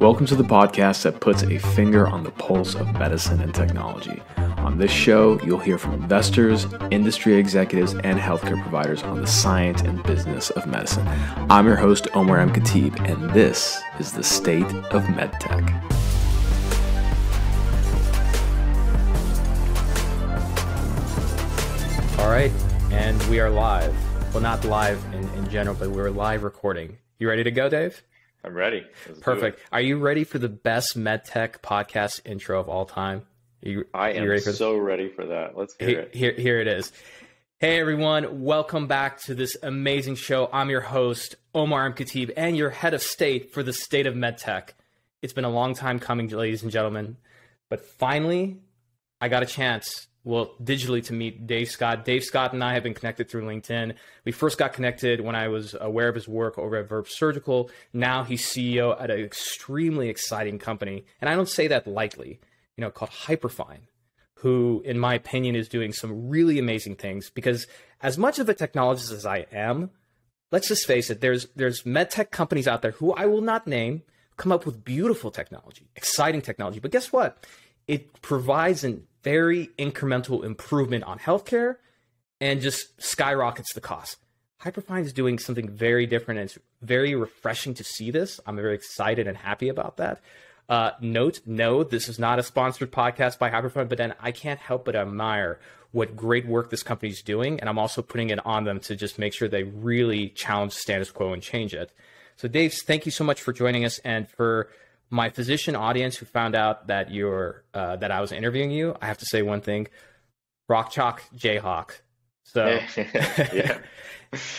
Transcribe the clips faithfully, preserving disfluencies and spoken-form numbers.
Welcome to the podcast that puts a finger on the pulse of medicine and technology. On this show, you'll hear from investors, industry executives, and healthcare providers on the science and business of medicine. I'm your host, Omar M. Khatib, and this is the State of MedTech. All right, and we are live. Well, not live in, in general, but we're live recording. You ready to go, Dave? I'm ready. Let's Perfect. Are you ready for the best MedTech podcast intro of all time? Are you, I am you ready for so ready for that. Let's hear here, it. Here, here it is. Hey, everyone. Welcome back to this amazing show. I'm your host, Omar M. Khatib, and your head of state for the State of MedTech. It's been a long time coming, ladies and gentlemen, but finally, I got a chance, well, digitally, to meet Dave Scott. Dave Scott and I have been connected through LinkedIn. We first got connected when I was aware of his work over at Verb Surgical. Now he's C E O at an extremely exciting company, and I don't say that lightly, you know, called Hyperfine, who, in my opinion, is doing some really amazing things because as much of a technologist as I am, let's just face it, there's, there's med tech companies out there who I will not name come up with beautiful technology, exciting technology, but guess what? It provides an very incremental improvement on healthcare and just skyrockets the cost. Hyperfine is doing something very different, and it's very refreshing to see this. I'm very excited and happy about that. Uh, note, no, this is not a sponsored podcast by Hyperfine, but then I can't help but admire what great work this company is doing, and I'm also putting it on them to just make sure they really challenge status quo and change it. So Dave, thank you so much for joining us, and for my physician audience who found out that you're uh, that I was interviewing you, I have to say one thing: rock chalk Jayhawk. So, yeah.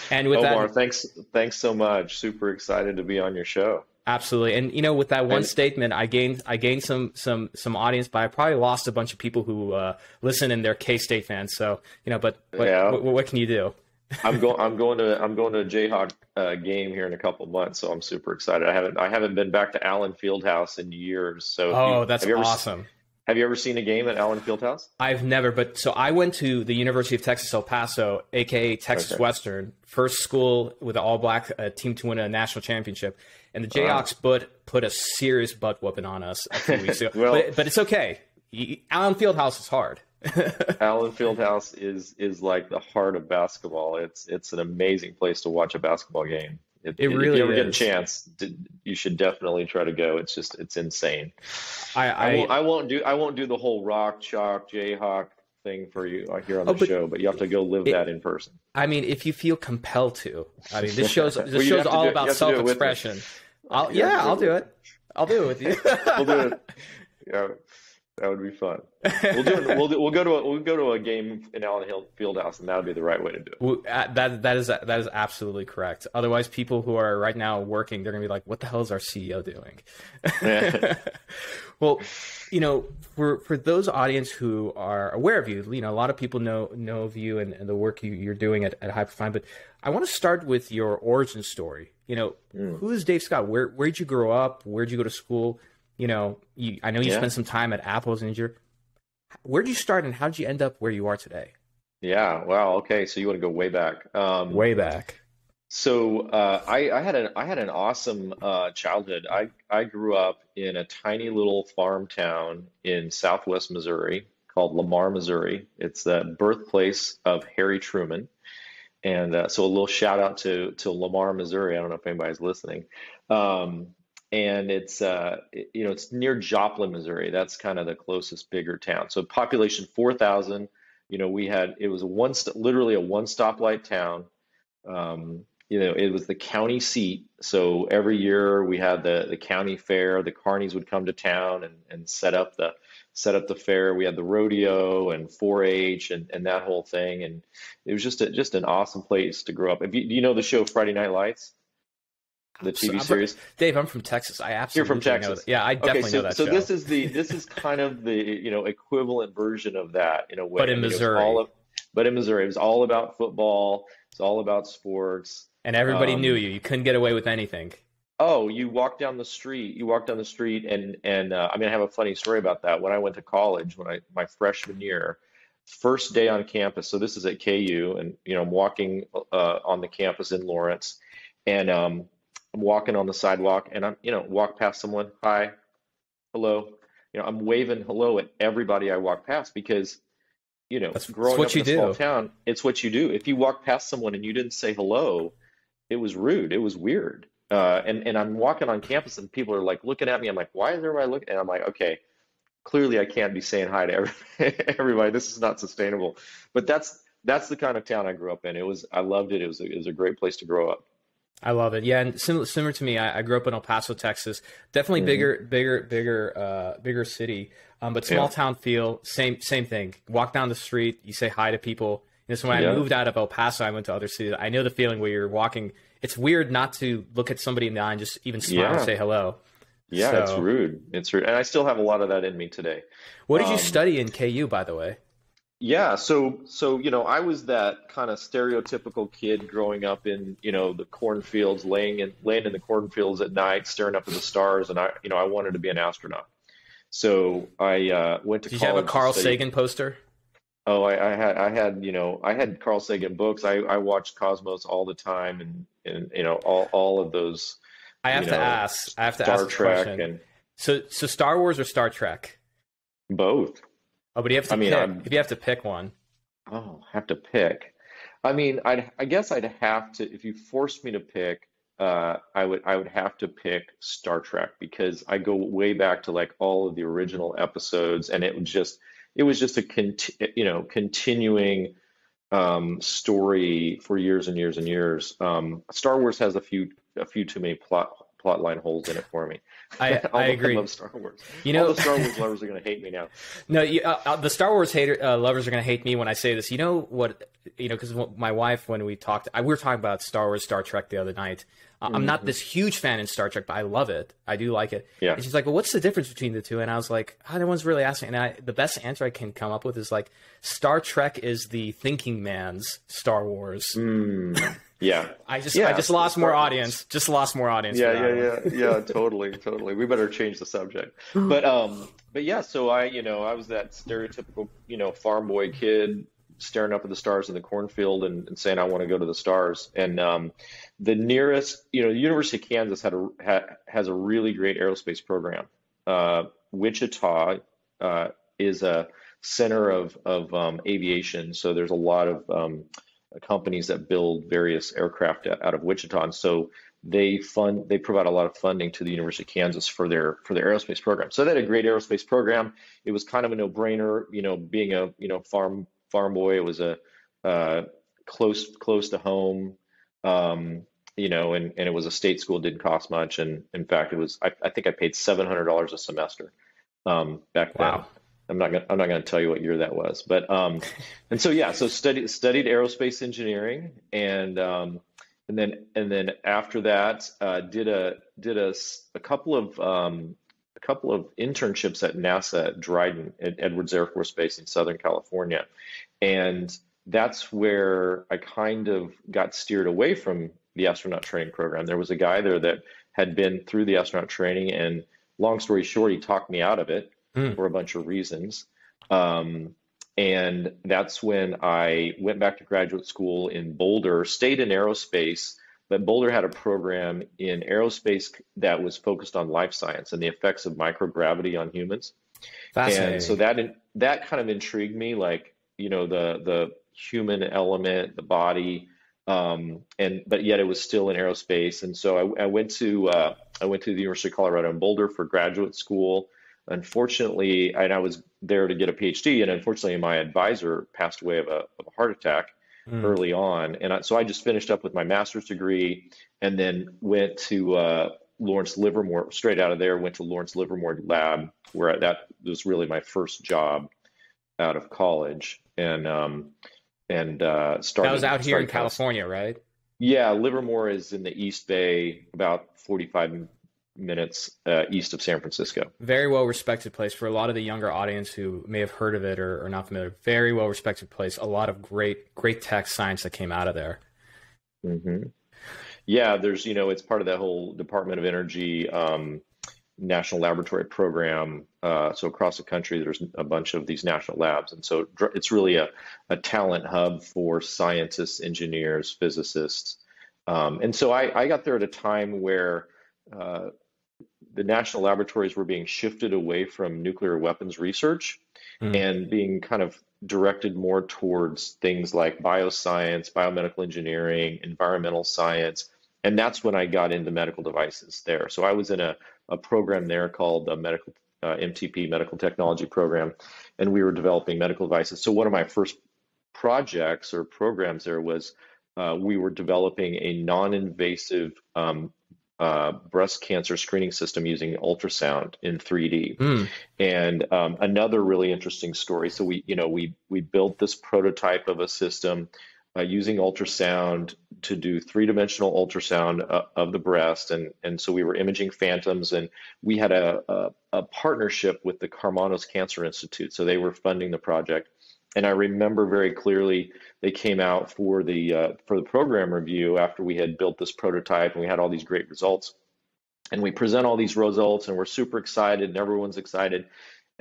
And with Omar, that, thanks, thanks so much. Super excited to be on your show. Absolutely, and you know, with that one and, statement, I gained I gained some some some audience, but I probably lost a bunch of people who uh, listen and they're K-State fans. So you know, but what, yeah. what, what can you do? I'm going. I'm going to. I'm going to a Jayhawk uh, game here in a couple of months, so I'm super excited. I haven't. I haven't been back to Allen Fieldhouse in years. So, oh, you, that's have awesome. Ever, have you ever seen a game at Allen Fieldhouse? I've never. But so I went to the University of Texas, El Paso, aka Texas okay. Western, first school with an all-black uh, team to win a national championship, and the Jayhawks uh, put put a serious butt whooping on us a few weeks ago. well, but, but it's okay. Allen Fieldhouse is hard. Allen Fieldhouse is is like the heart of basketball. It's it's an amazing place to watch a basketball game. It, it really if you ever is. Get a chance, you should definitely try to go. It's just it's insane. I I, I, won't, I won't do I won't do the whole rock, chalk, Jayhawk thing for you here on the oh, but show, but you have to go live it, that in person. I mean, if you feel compelled to, I mean, this show's this well, show's all do, about self-expression. I'll you yeah, I'll do it. it. I'll do it with you. We'll do it. Yeah. That would be fun. We'll do. We'll do, we'll go to a, we'll go to a game in Allen Fieldhouse, and that would be the right way to do it. Well, uh, that that is that is absolutely correct. Otherwise, people who are right now working, they're gonna be like, "What the hell is our C E O doing?" Yeah. Well, you know, for for those audience who are aware of you, you know, a lot of people know know of you and, and the work you, you're doing at, at Hyperfine. But I want to start with your origin story. You know, mm. who is Dave Scott? Where where'd you grow up? Where'd you go to school? You know, you, I know you yeah. spent some time at Apple as an engineer. Where did you start, and how did you end up where you are today? Yeah. Wow. Okay. So you want to go way back? Um, way back. So uh, I, I had an I had an awesome uh, childhood. I I grew up in a tiny little farm town in Southwest Missouri called Lamar, Missouri. It's the birthplace of Harry Truman, and uh, so a little shout out to to Lamar, Missouri. I don't know if anybody's listening. Um, And it's, uh, you know, it's near Joplin, Missouri. That's kind of the closest bigger town. So population four thousand, you know, we had, it was a one, literally a one stoplight town. Um, you know, it was the county seat. So every year we had the, the county fair, the carnies would come to town and, and set up the, set up the fair. We had the rodeo and four H and, and that whole thing. And it was just a, just an awesome place to grow up. If you, do you know the show Friday Night Lights? The T V so, series, I'm, Dave. I'm from Texas. I absolutely You're from Texas. Know that. Yeah, I definitely okay, so, know that. So show. this is the this is kind of the you know equivalent version of that in a way. But in Missouri, I mean, all of, but in Missouri, it was all about football. It's all about sports, and everybody um, knew you. You couldn't get away with anything. Oh, you walk down the street. You walk down the street, and and uh, I mean, I have a funny story about that. When I went to college, when I my freshman year, first day on campus. So this is at K U, and you know I'm walking uh, on the campus in Lawrence, and um. I'm walking on the sidewalk and I'm, you know, walk past someone, hi, hello, you know, I'm waving hello at everybody I walk past because, you know, that's, growing that's what up you in a do. small town, it's what you do. If you walk past someone and you didn't say hello, it was rude. It was weird. Uh, and, and I'm walking on campus and people are like looking at me. I'm like, why is everybody looking? And I'm like, okay, clearly I can't be saying hi to everybody. everybody. This is not sustainable. But that's, that's the kind of town I grew up in. It was, I loved it. It was, it was a great place to grow up. I love it. Yeah. And similar, similar to me, I, I grew up in El Paso, Texas, definitely mm-hmm. bigger, bigger, bigger, uh, bigger city, um, but small yeah. town feel, same, same thing. Walk down the street, you say hi to people. And so when yeah. I moved out of El Paso, I went to other cities. I know the feeling where you're walking. It's weird not to look at somebody in the eye and just even smile yeah. and say hello. Yeah. So, it's rude. It's rude. And I still have a lot of that in me today. What did um, you study in K U, by the way? Yeah. So, so, you know, I was that kind of stereotypical kid growing up in, you know, the cornfields, laying in, laying in the cornfields at night, staring up at the stars. And I, you know, I wanted to be an astronaut. So I uh, went to college. Did you have a Carl Sagan poster? Oh, I, I had, I had, you know, I had Carl Sagan books. I, I watched Cosmos all the time and, and, you know, all, all of those. I have to ask, I have to ask a question. And, so, so Star Wars or Star Trek? Both. Oh, but you have to I mean, pick. I'm, if you have to pick one. Oh, have to pick. I mean, I'd, I guess I'd have to, if you forced me to pick, uh, I would, I would have to pick Star Trek because I go way back to like all of the original episodes and it was just, it was just a, conti you know, continuing um, story for years and years and years. Um, Star Wars has a few, a few too many plot plot line holes in it for me. I, I agree. I love Star Wars. You know, all the Star Wars lovers are going to hate me now. No, you, uh, the Star Wars hater uh, lovers are going to hate me when I say this. You know what? You know, because my wife, when we talked, I, we were talking about Star Wars, Star Trek the other night. Uh, mm-hmm. I'm not this huge fan in Star Trek, but I love it. I do like it. Yeah. And she's like, "Well, what's the difference between the two?" And I was like, oh, "No one's really asking." And I, the best answer I can come up with is like, Star Trek is the thinking man's Star Wars. Mm. Yeah. I just, yeah, I just lost more audience, just lost more audience. Yeah. Yeah. Yeah. Yeah. Totally. Totally. We better change the subject. But, um, but yeah, so I, you know, I was that stereotypical, you know, farm boy kid staring up at the stars in the cornfield and, and saying, I want to go to the stars. And, um, the nearest, you know, the University of Kansas had a, ha, has a really great aerospace program. Uh, Wichita, uh, is a center of, of, um, aviation. So there's a lot of, um, companies that build various aircraft out of Wichita, and so they fund they provide a lot of funding to the University of Kansas for their for their aerospace program. So they had a great aerospace program. It was kind of a no-brainer, you know, being a you know farm farm boy. It was a uh, close close to home, um, you know, and and it was a state school. It didn't cost much, and in fact, it was I, I think I paid seven hundred dollars a semester um, back then. Wow. I'm not gonna, I'm not going to tell you what year that was, but, um, and so, yeah, so studied, studied aerospace engineering and, um, and then, and then after that, uh, did a, did a, a couple of, um, a couple of internships at NASA at Dryden at Edwards Air Force Base in Southern California. And that's where I kind of got steered away from the astronaut training program. There was a guy there that had been through the astronaut training and long story short, he talked me out of it. Mm. For a bunch of reasons. Um, and that's when I went back to graduate school in Boulder, stayed in aerospace, but Boulder had a program in aerospace that was focused on life science and the effects of microgravity on humans. Fascinating. And so that, that kind of intrigued me, like, you know, the, the human element, the body, um, and, but yet it was still in aerospace. And so I, I went to, uh, I went to the University of Colorado in Boulder for graduate school. Unfortunately, and I was there to get a PhD, and unfortunately, my advisor passed away of a, of a heart attack mm. early on, and I, so I just finished up with my master's degree, and then went to uh, Lawrence Livermore straight out of there. Went to Lawrence Livermore Lab, where I, that was really my first job out of college, and um, and uh, started. That was out here in California, right? Yeah, Livermore is in the East Bay, about forty-five minutes uh, east of San Francisco. Very well respected place for a lot of the younger audience who may have heard of it or, or not familiar. Very well respected place. A lot of great, great tech science that came out of there. Mm-hmm. Yeah, there's, you know, it's part of that whole Department of Energy um, National Laboratory Program. Uh, so across the country, there's a bunch of these national labs. And so it's really a, a talent hub for scientists, engineers, physicists, Um, and so I, I got there at a time where uh, the national laboratories were being shifted away from nuclear weapons research mm. and being kind of directed more towards things like bioscience, biomedical engineering, environmental science. And that's when I got into medical devices there. So I was in a, a program there called the medical uh, M T P, Medical Technology Program, and we were developing medical devices. So one of my first projects or programs there was uh, we were developing a non-invasive um, uh, breast cancer screening system using ultrasound in three D. Mm. And um, another really interesting story. So we, you know, we we built this prototype of a system Uh, using ultrasound to do three-dimensional ultrasound uh, of the breast. And, and so we were imaging phantoms, and we had a, a, a partnership with the Karmanos Cancer Institute. So they were funding the project. And I remember very clearly they came out for the, uh, for the program review after we had built this prototype and we had all these great results. And we present all these results and we're super excited and everyone's excited.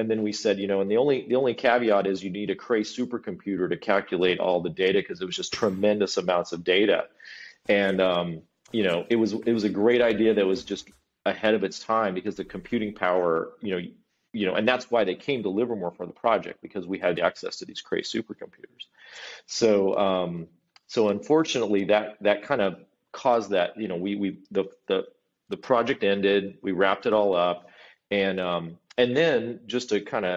And then we said, you know, and the only the only caveat is you need a Cray supercomputer to calculate all the data, because it was just tremendous amounts of data. And, um, you know, it was it was a great idea that was just ahead of its time, because the computing power, you know, you know, and that's why they came to Livermore for the project, because we had access to these Cray supercomputers. So um, so unfortunately, that that kind of caused that, you know, we we the the the project ended, we wrapped it all up. And um, and then just to kind of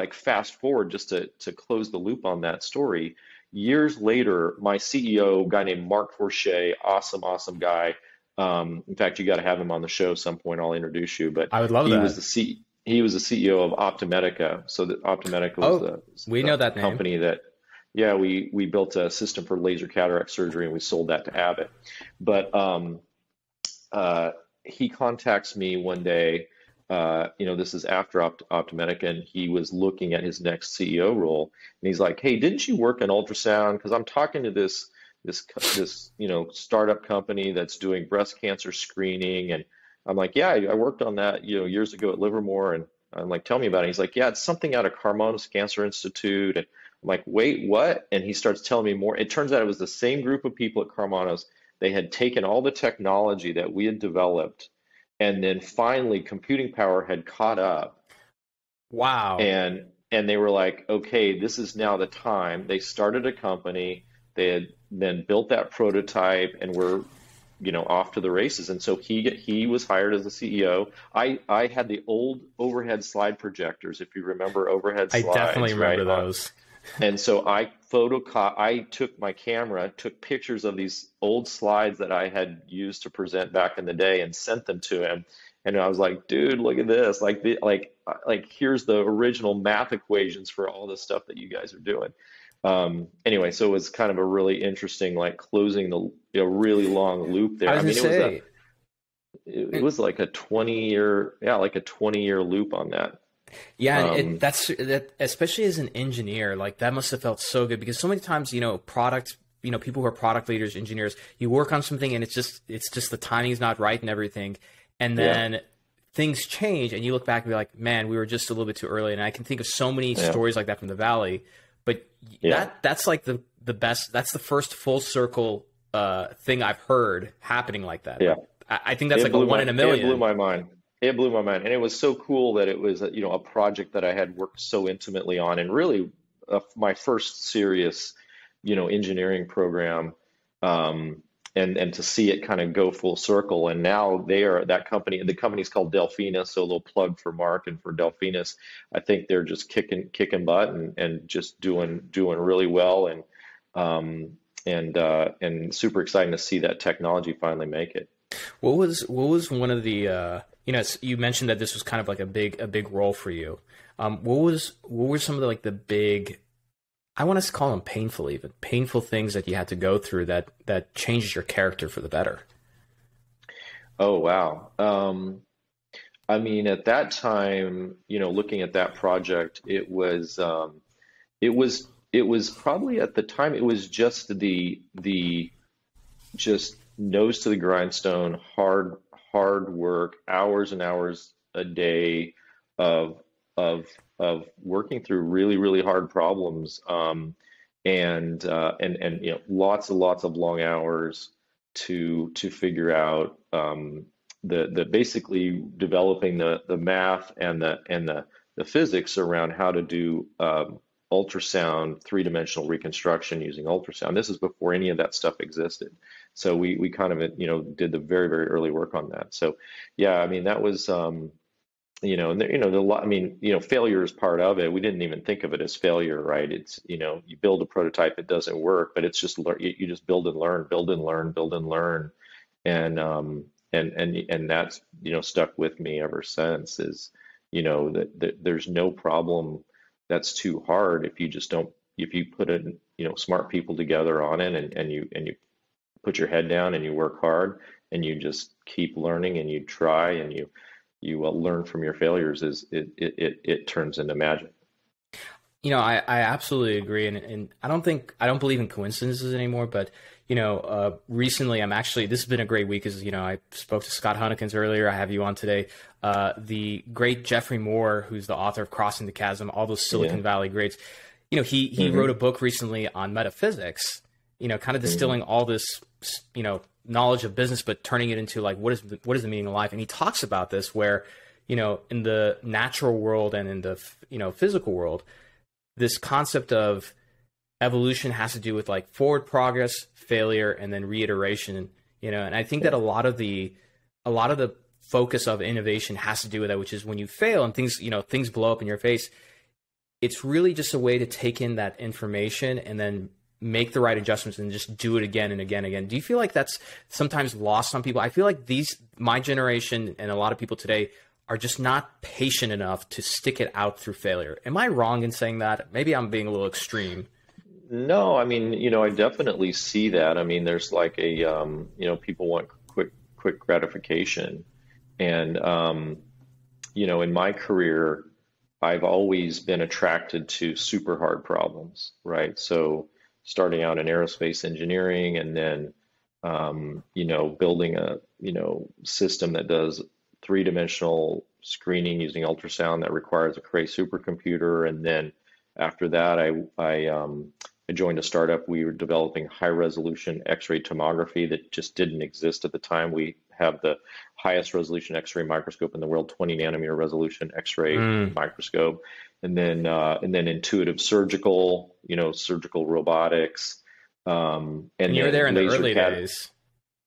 like fast forward, just to, to close the loop on that story, years later, my C E O, a guy named Mark Forche, awesome, awesome guy. Um, in fact, you got to have him on the show some point. I'll introduce you. But I would love he that. Was the C he was the C E O of Optimedica. So that Optimedica was oh, the, we the know that company name. that, yeah, we, we built a system for laser cataract surgery and we sold that to Abbott. But um, uh, he contacts me one day. Uh, you know, this is after Opt- Optimedica, and he was looking at his next C E O role, and he's like, "Hey, didn't you work in ultrasound? Because I'm talking to this this this you know startup company that's doing breast cancer screening." And I'm like, "Yeah, I, I worked on that, you know, years ago at Livermore." And I'm like, "Tell me about it." He's like, "Yeah, it's something out of Karmanos Cancer Institute." And I'm like, "Wait, what?" And he starts telling me more. It turns out it was the same group of people at Karmanos. They had taken all the technology that we had developed. And then finally, computing power had caught up. Wow. And and they were like, okay, this is now the time. They started a company. They had then built that prototype, and were, you know, off to the races. And so he he was hired as the C E O. I, I had the old overhead slide projectors, if you remember overhead slides. I definitely remember right? those. And so I photocop I took my camera, took pictures of these old slides that I had used to present back in the day, and sent them to him. And I was like, "Dude, look at this! Like, the, like, like here's the original math equations for all the stuff that you guys are doing." Um, anyway, so it was kind of a really interesting, like, closing the a really long loop there. I, was I mean, say, it was a, it, it was like a twenty year, yeah, like a twenty year loop on that. Yeah, um, and it, that's that. Especially as an engineer, like that must have felt so good, because so many times, you know, product, you know, people who are product leaders, engineers, you work on something and it's just, it's just the timing's not right and everything, and then yeah. things change, and you look back and be like, man, we were just a little bit too early. And I can think of so many yeah. stories like that from the Valley, but yeah. that that's like the the best. That's the first full circle uh, thing I've heard happening like that. Yeah, I, I think that's it like a one my, in a million. It blew my mind. It blew my mind. And it was so cool that it was, you know, a project that I had worked so intimately on, and really uh, my first serious, you know, engineering program, um, and, and to see it kind of go full circle. And now they are that company, and the company's called Delphina. So a little plug for Mark and for Delphina's. I think they're just kicking, kicking butt and, and just doing, doing really well. And, um, and, uh, and super exciting to see that technology finally make it. What was, what was one of the, uh, you know, you mentioned that this was kind of like a big, a big role for you. Um, what was, what were some of the, like the big, I want us to call them painful, even painful things that you had to go through that, that changes your character for the better? Oh, wow. Um, I mean, at that time, you know, looking at that project, it was, um, it was, it was probably at the time, it was just the, the just nose to the grindstone, hard, hard work, hours and hours a day of of of working through really really hard problems, um, and uh, and and you know lots and lots of long hours, to to figure out um, the the basically developing the the math and the and the the physics around how to do um, ultrasound three-dimensional reconstruction using ultrasound. This is before any of that stuff existed. So we we kind of, you know, did the very, very early work on that. So yeah, I mean, that was, um, you know, and there, you know, the lot, I mean, you know, failure is part of it. We didn't even think of it as failure, right? It's, you know, you build a prototype, it doesn't work, but it's just, you just build and learn, build and learn, build and learn. And, um, and, and, and that's, you know, stuck with me ever since is, you know, that, that there's no problem that's too hard if you just don't, if you put a, you know, smart people together on it and, and you, and you put your head down and you work hard and you just keep learning and you try and you, you will learn from your failures, is it, it, it, it turns into magic. You know, I, I absolutely agree. And, and I don't think, I don't believe in coincidences anymore, but you know, uh, recently I'm actually, this has been a great week as, you know, I spoke to Scott Hunnekens earlier. I have you on today. Uh, the great Jeffrey Moore, who's the author of Crossing the Chasm, all those Silicon yeah. Valley greats, you know, he, he mm-hmm. wrote a book recently on metaphysics, you know, kind of distilling mm-hmm. all this, you know, knowledge of business, but turning it into like, what is the, what is the meaning of life? And he talks about this where, you know, in the natural world and in the, you know, physical world, this concept of evolution has to do with like forward progress, failure, and then reiteration, you know? And I think that a lot of the, a lot of the focus of innovation has to do with that, which is when you fail and things, you know, things blow up in your face, it's really just a way to take in that information and then make the right adjustments and just do it again and again and again. Do you feel like that's sometimes lost on people? I feel like these, my generation and a lot of people today are just not patient enough to stick it out through failure. Am I wrong in saying that? Maybe I'm being a little extreme. No, I mean, you know, I definitely see that. I mean, there's like a, um, you know, people want quick, quick gratification. And, um, you know, in my career, I've always been attracted to super hard problems, right? So starting out in aerospace engineering and then, um, you know, building a, you know, system that does three-dimensional screening using ultrasound that requires a Cray supercomputer. And then after that, I, I, um, I joined a startup. We were developing high-resolution X-ray tomography that just didn't exist at the time. We have the highest resolution X-ray microscope in the world, twenty nanometer resolution X-ray mm. microscope. And then, uh, and then Intuitive Surgical, you know, surgical robotics. Um, and, and you were there in the early days.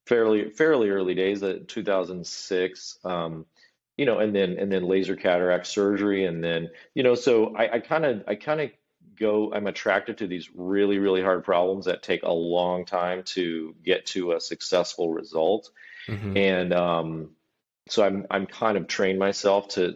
Fairly, fairly early days, uh, two thousand six, um, you know, and then, and then laser cataract surgery. And then, you know, so I kind of, I kind of go, I'm attracted to these really, really hard problems that take a long time to get to a successful result. Mm-hmm. And, um, so I'm, I'm kind of trained myself to,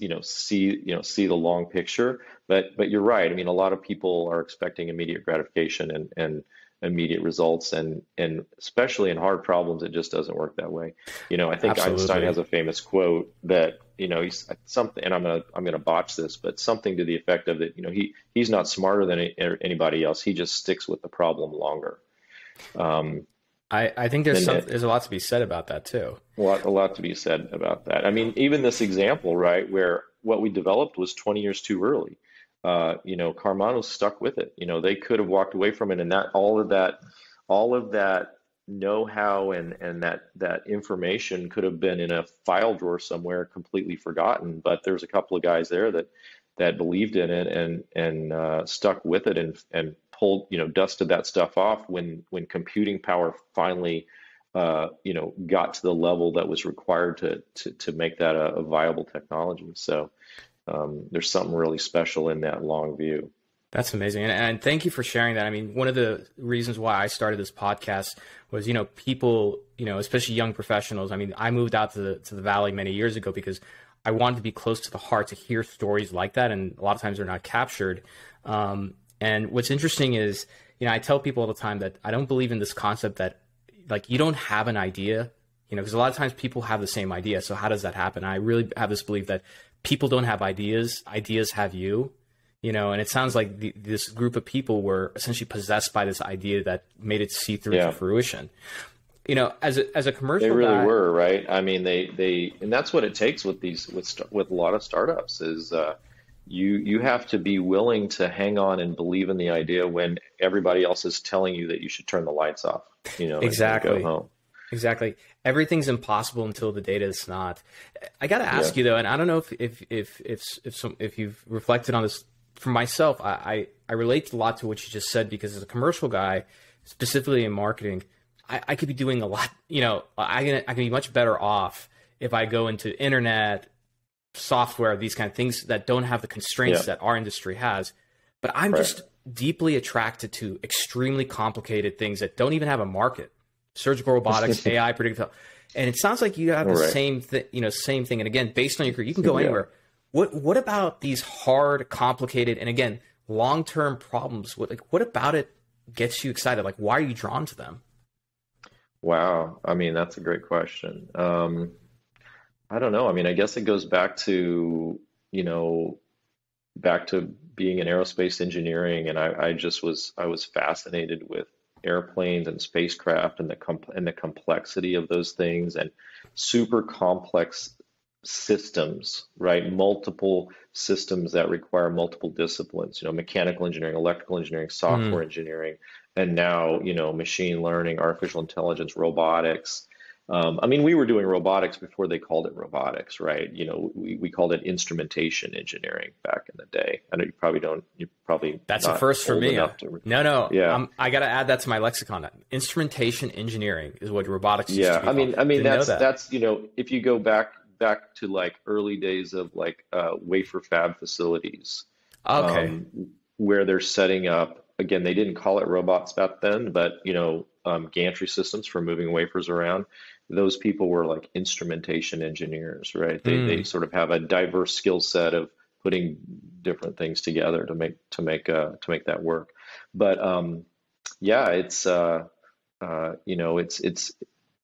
you know, see, you know, see the long picture, but, but you're right. I mean, a lot of people are expecting immediate gratification and, and, immediate results, and and especially in hard problems, it just doesn't work that way. You know, I think Absolutely. Einstein has a famous quote that, you know, he's something, and I'm gonna I'm gonna botch this, but something to the effect of that, you know, he he's not smarter than anybody else. He just sticks with the problem longer. Um, I I think there's some, it, there's a lot to be said about that too. A lot a lot to be said about that. I mean, even this example, right, where what we developed was twenty years too early. Uh, you know, Karmanos stuck with it. You know, they could have walked away from it, and that all of that, all of that know-how and and that that information could have been in a file drawer somewhere, completely forgotten. But there's a couple of guys there that that believed in it and and uh, stuck with it and and pulled, you know, dusted that stuff off when when computing power finally, uh, you know, got to the level that was required to to, to make that a, a viable technology. So. Um, there's something really special in that long view. That's amazing. And, and thank you for sharing that. I mean, one of the reasons why I started this podcast was, you know, people, you know, especially young professionals. I mean, I moved out to the, to the Valley many years ago because I wanted to be close to the heart to hear stories like that. And a lot of times they're not captured. Um, and what's interesting is, you know, I tell people all the time that I don't believe in this concept that like, you don't have an idea, you know, because a lot of times people have the same idea. So how does that happen? I really have this belief that people don't have ideas, ideas have you, you know, and it sounds like the, this group of people were essentially possessed by this idea that made it see through yeah. to fruition. You know, as a, as a commercial They really guy, were, right? I mean, they, they, and that's what it takes with these, with, with a lot of startups is, uh, you you have to be willing to hang on and believe in the idea when everybody else is telling you that you should turn the lights off, you know, exactly. And go home. Exactly. Everything's impossible until the data is not. I got to ask yeah. you though, and I don't know if, if, if, if, if, some, if you've reflected on this. For myself, I, I, I relate a lot to what you just said, because as a commercial guy, specifically in marketing, I, I could be doing a lot, you know, I can, I can be much better off if I go into internet, software, these kind of things that don't have the constraints yeah. that our industry has. But I'm right. just deeply attracted to extremely complicated things that don't even have a market. Surgical robotics, A I, predictive health. And it sounds like you have the right. same thing, you know, same thing. And again, based on your career, you can go yeah. anywhere. What, what about these hard, complicated, and again, long-term problems? What, like, what about it gets you excited? Like, why are you drawn to them? Wow. I mean, that's a great question. Um, I don't know. I mean, I guess it goes back to, you know, back to being in aerospace engineering. And I, I just was, I was fascinated with airplanes and spacecraft and the comp and the complexity of those things, and super complex systems, right? Multiple systems that require multiple disciplines, you know, mechanical engineering, electrical engineering, software mm. engineering, and now, you know, machine learning, artificial intelligence, robotics. Um, I mean, we were doing robotics before they called it robotics, right? You know, we, we called it instrumentation engineering back in the day. I know you probably don't, you probably. That's a first for me. To, no, no. Yeah. Um, I got to add that to my lexicon. Instrumentation engineering is what robotics is. Yeah. I mean, I mean, that's, that. that's, you know, if you go back, back to like early days of like uh, wafer fab facilities, okay. um, where they're setting up, again, they didn't call it robots back then, but, you know, um, gantry systems for moving wafers around. Those people were like instrumentation engineers, right? They, mm. they sort of have a diverse skill set of putting different things together to make to make uh, to make that work. But um, yeah, it's uh, uh, you know, it's it's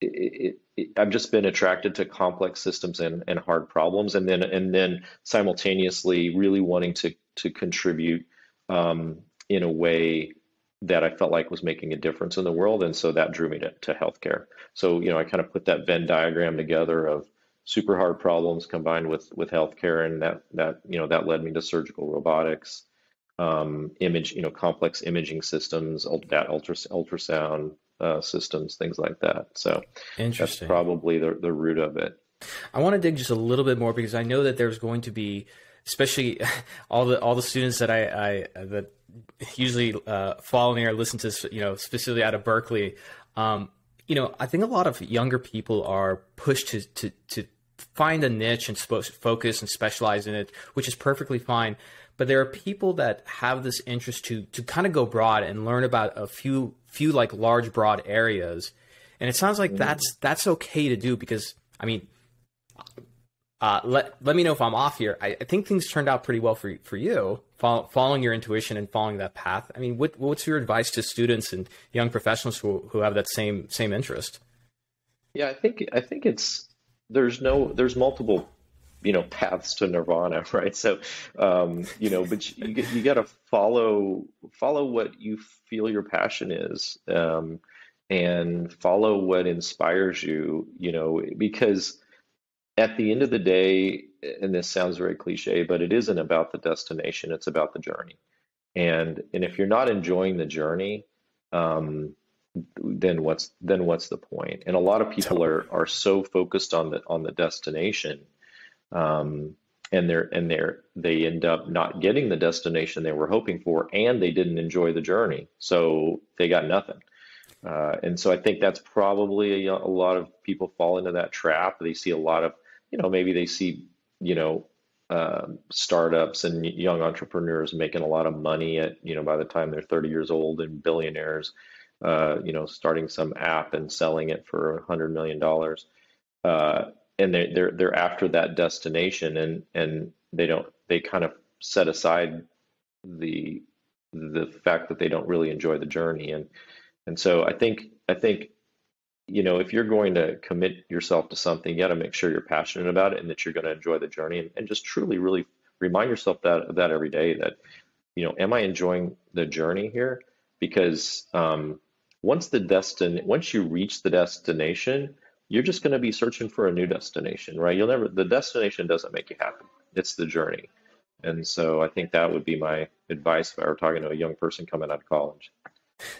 it, it, it, I've just been attracted to complex systems and, and hard problems, and then and then simultaneously really wanting to to contribute um, in a way that I felt like was making a difference in the world. And so that drew me to, to healthcare. So, you know, I kind of put that Venn diagram together of super hard problems combined with, with healthcare. And that, that, you know, that led me to surgical robotics, um, image, you know, complex imaging systems, that ultras ultrasound uh, systems, things like that. So that's probably the, the root of it. I want to dig just a little bit more, because I know that there's going to be, especially all the, all the students that I, I that, usually uh, follow me or listen to, you know, specifically out of Berkeley. Um, you know, I think a lot of younger people are pushed to, to, to find a niche and focus and specialize in it, which is perfectly fine. But there are people that have this interest to, to kind of go broad and learn about a few, few like large, broad areas. And it sounds like mm-hmm. that's, that's okay to do, because I mean, Uh, let, let me know if I'm off here. I, I think things turned out pretty well for, for you, follow, following your intuition and following that path. I mean, what, what's your advice to students and young professionals who, who have that same, same interest? Yeah, I think, I think it's, there's no, there's multiple, you know, paths to nirvana, right? So, um, you know, but you, you, you got to follow, follow what you feel your passion is, um, and follow what inspires you, you know, because at the end of the day, and this sounds very cliche, but it isn't about the destination, it's about the journey. And and if you're not enjoying the journey, um, then what's then what's the point? And a lot of people are are so focused on the on the destination, um, and they're and they're they end up not getting the destination they were hoping for, and they didn't enjoy the journey, so they got nothing. Uh, and so I think that's probably a, a lot of people fall into that trap. They see a lot of you know, maybe they see, you know, uh, startups and young entrepreneurs making a lot of money at, you know, by the time they're thirty years old, and billionaires, uh, you know, starting some app and selling it for a hundred million dollars. Uh, and they're, they're, they're after that destination, and, and they don't, they kind of set aside the, the fact that they don't really enjoy the journey. And, and so I think, I think, you know, if you're going to commit yourself to something, you got to make sure you're passionate about it and that you're going to enjoy the journey, and, and just truly really remind yourself that of that every day, that, you know, am I enjoying the journey here? Because um, once the destin, once you reach the destination, you're just going to be searching for a new destination, right? You'll never, the destination doesn't make you happy. It's the journey. And so I think that would be my advice if I were talking to a young person coming out of college.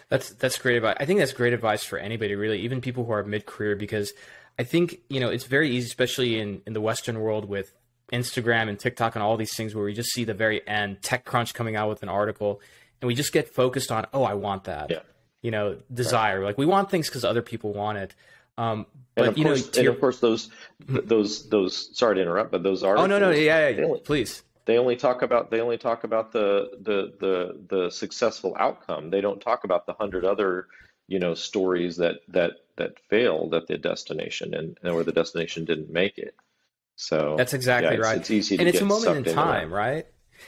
That's, that's great advice. I think that's great advice for anybody, really, even people who are mid-career, because I think, you know, it's very easy, especially in, in the Western world with Instagram and TikTok and all these things where we just see the very end, TechCrunch coming out with an article, and we just get focused on, oh, I want that, yeah. you know, desire. Right. Like we want things because other people want it. Um, but, and of you course, know, and your... of course, those, those, those, sorry to interrupt, but those articles. Oh, no, no, yeah, yeah, yeah please. They only talk about they only talk about the the the the successful outcome. They don't talk about the hundred other you know stories that that that failed at the destination and or the destination didn't make it. So that's exactly yeah, it's, right. It's easy to and get it's a moment in time, in right?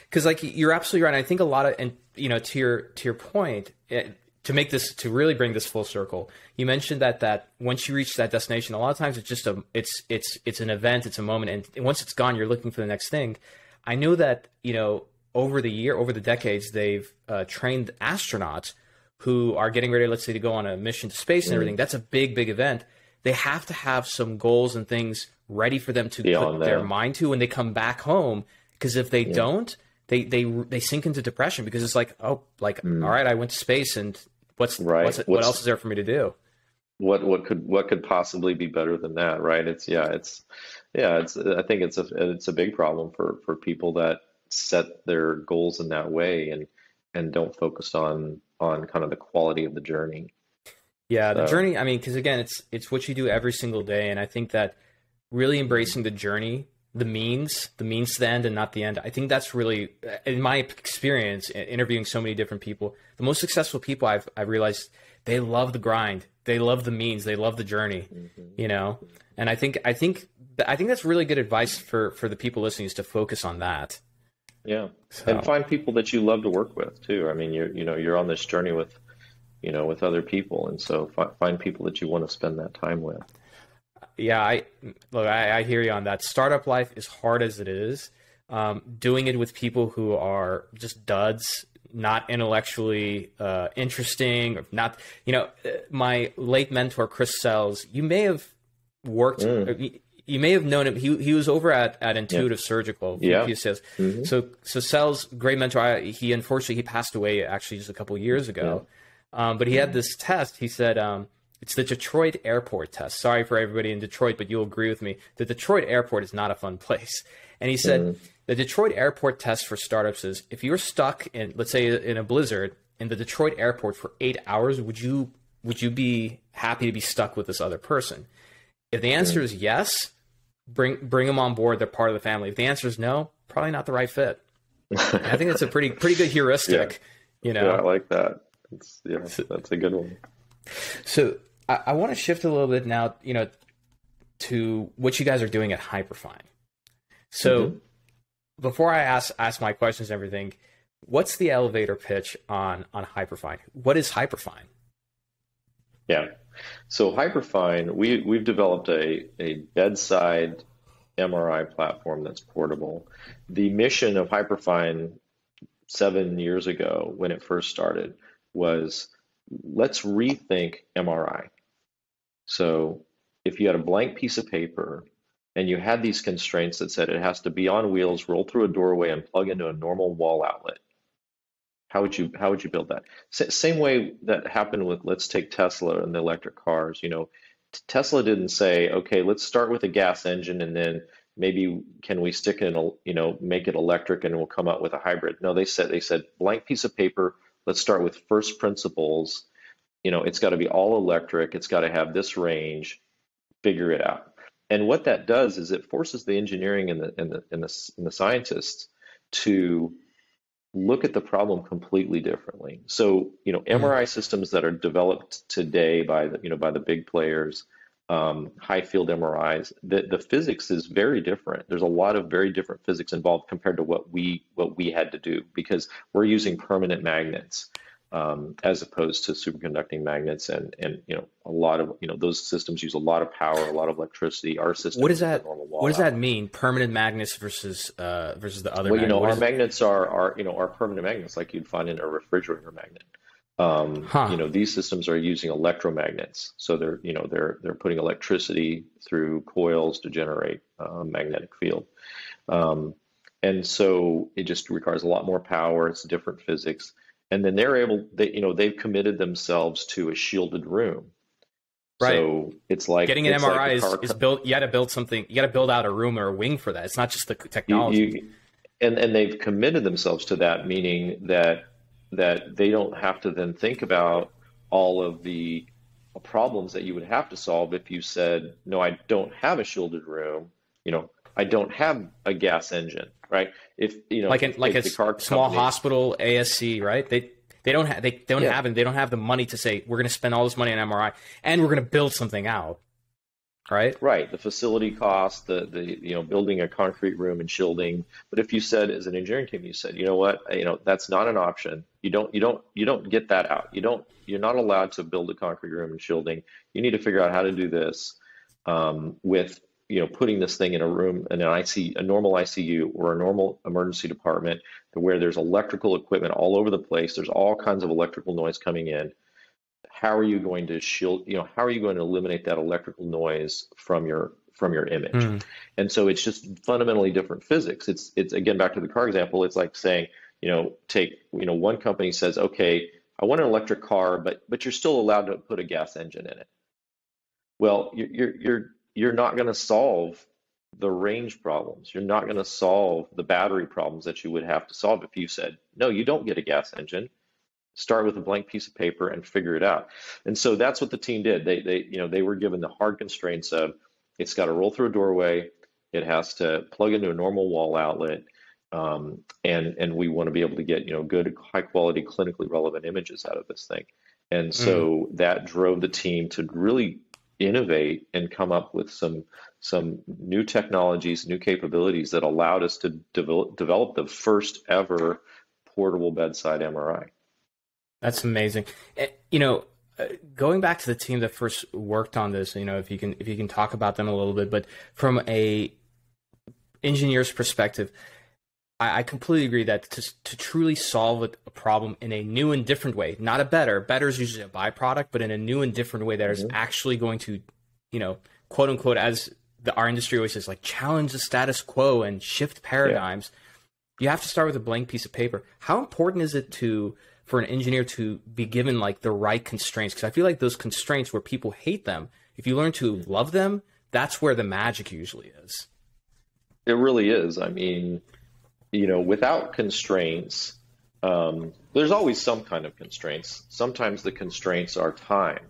Because like you're absolutely right. And I think a lot of and you know to your to your point it, to make this to really bring this full circle. You mentioned that that once you reach that destination, a lot of times it's just a it's it's it's an event, it's a moment, and once it's gone, you're looking for the next thing. I know that, you know, over the year, over the decades, they've uh, trained astronauts who are getting ready, let's say, to go on a mission to space and everything. That's a big, big event. They have to have some goals and things ready for them to Beyond put that. their mind to when they come back home. Because if they yeah. don't, they, they they sink into depression because it's like, oh, like, mm. all right, I went to space and what's, right. what's, what's what else is there for me to do? What what could what could possibly be better than that, right? It's yeah, it's yeah, it's I think it's a it's a big problem for for people that set their goals in that way and and don't focus on on kind of the quality of the journey. Yeah, so. the journey. I mean, because again, it's it's what you do every single day, and I think that really embracing the journey, the means, the means to the end, and not the end. I think that's really, in my experience, interviewing so many different people, the most successful people I've I realized they love the grind. They love the means, they love the journey, mm-hmm. you know? And I think, I think, I think that's really good advice for, for the people listening is to focus on that. Yeah. So. And find people that you love to work with too. I mean, you're, you know, you're on this journey with, you know, with other people. And so fi find people that you want to spend that time with. Yeah. I look, I, I hear you on that. Startup life is hard as it is, um, doing it with people who are just duds, not intellectually uh, interesting, or not, you know, my late mentor, Chris Sells, you may have worked, mm. you may have known him. He, he was over at, at Intuitive yeah. Surgical. Yeah. Mm-hmm. So, so Sells, great mentor. I, he, unfortunately, he passed away actually just a couple years ago, yeah. um, but he yeah. had this test. He said, um, it's the Detroit airport test. Sorry for everybody in Detroit, but you'll agree with me. The Detroit airport is not a fun place. And he said, mm. the Detroit airport test for startups is if you're stuck in, let's say in a blizzard in the Detroit airport for eight hours, would you, would you be happy to be stuck with this other person? If the answer mm. is yes, bring, bring them on board. They're part of the family. If the answer is no, probably not the right fit. And I think that's a pretty, pretty good heuristic, yeah. you know, yeah, I like that. It's, yeah, that's a good one. So I, I want to shift a little bit now, you know, to what you guys are doing at Hyperfine. So mm-hmm. before I ask ask my questions and everything, what's the elevator pitch on on Hyperfine? What is Hyperfine? Yeah, so Hyperfine, we we've developed a a bedside M R I platform that's portable. The mission of Hyperfine seven years ago, when it first started, was let's rethink M R I. So if you had a blank piece of paper and you had these constraints that said it has to be on wheels, roll through a doorway, and plug into a normal wall outlet, how would you how would you build that? S same way that happened with, let's take Tesla and the electric cars. You know, Tesla didn't say, okay, let's start with a gas engine and then maybe can we stick in a, you know, make it electric and we'll come up with a hybrid. No, they said they said blank piece of paper. Let's start with first principles. You know, it's got to be all electric. It's got to have this range. Figure it out. And what that does is it forces the engineering and the, and the, and the, and the scientists to look at the problem completely differently. So, you know, M R I systems that are developed today by the, you know, by the big players, um, high field M R Is, the, the physics is very different. There's a lot of very different physics involved compared to what we, what we had to do because we're using permanent magnets. Um, as opposed to superconducting magnets and, and, you know, a lot of, you know, those systems use a lot of power, a lot of electricity. Our system. What does that, what does that mean? Permanent magnets versus, uh, versus the other. Well, you know, what our magnets are, are, you know, our permanent magnets, like you'd find in a refrigerator magnet. Um, huh. You know, these systems are using electromagnets. So they're, you know, they're, they're putting electricity through coils to generate a magnetic field. Um, And so it just requires a lot more power. It's different physics. And then they're able, they, you know, they've committed themselves to a shielded room. Right. So it's like getting an M R I like is, car- is built. You got to build something. You got to build out a room or a wing for that. It's not just the technology. You, you, and, and they've committed themselves to that, meaning that that they don't have to then think about all of the problems that you would have to solve if you said, no, I don't have a shielded room. You know, I don't have a gas engine, right? If you know, like an, like a small company, hospital A S C, right? They they don't have they, they don't yeah. have and they don't have the money to say we're going to spend all this money on M R I and we're going to build something out, right? Right. The facility cost, the the you know building a concrete room and shielding. But if you said as an engineering team, you said, you know what, you know that's not an option. You don't you don't you don't get that out. You don't you're not allowed to build a concrete room and shielding. You need to figure out how to do this um, with. you know, putting this thing in a room, in an I C, a normal I C U or a normal emergency department where there's electrical equipment all over the place. There's all kinds of electrical noise coming in. How are you going to shield, you know, how are you going to eliminate that electrical noise from your, from your image? Mm. And so it's just fundamentally different physics. It's, it's again, back to the car example, it's like saying, you know, take, you know, one company says, okay, I want an electric car, but, but you're still allowed to put a gas engine in it. Well, you're, you're, you're you're not going to solve the range problems. You're not going to solve the battery problems that you would have to solve if you said, no, you don't get a gas engine. Start with a blank piece of paper and figure it out. And so that's what the team did. They, they, you know, they were given the hard constraints of it's got to roll through a doorway. It has to plug into a normal wall outlet. Um, and, and we want to be able to get, you know, good, high quality, clinically relevant images out of this thing. And so mm. that drove the team to really innovate and come up with some some new technologies, new capabilities that allowed us to develop develop the first ever portable bedside M R I. That's amazing. You know, going back to the team that first worked on this, you know, if you can if you can talk about them a little bit, but from a engineer's perspective, I, I completely agree that to to truly solve a, a problem in a new and different way, not a better, better is usually a byproduct, but in a new and different way that mm-hmm. is actually going to, you know, quote unquote, as the, our industry always says, like challenge the status quo and shift paradigms. Yeah. You have to start with a blank piece of paper. How important is it to, for an engineer to be given like the right constraints? Because I feel like those constraints where people hate them, if you learn to love them, that's where the magic usually is. It really is. I mean, you know, without constraints, um, there's always some kind of constraints. Sometimes the constraints are time,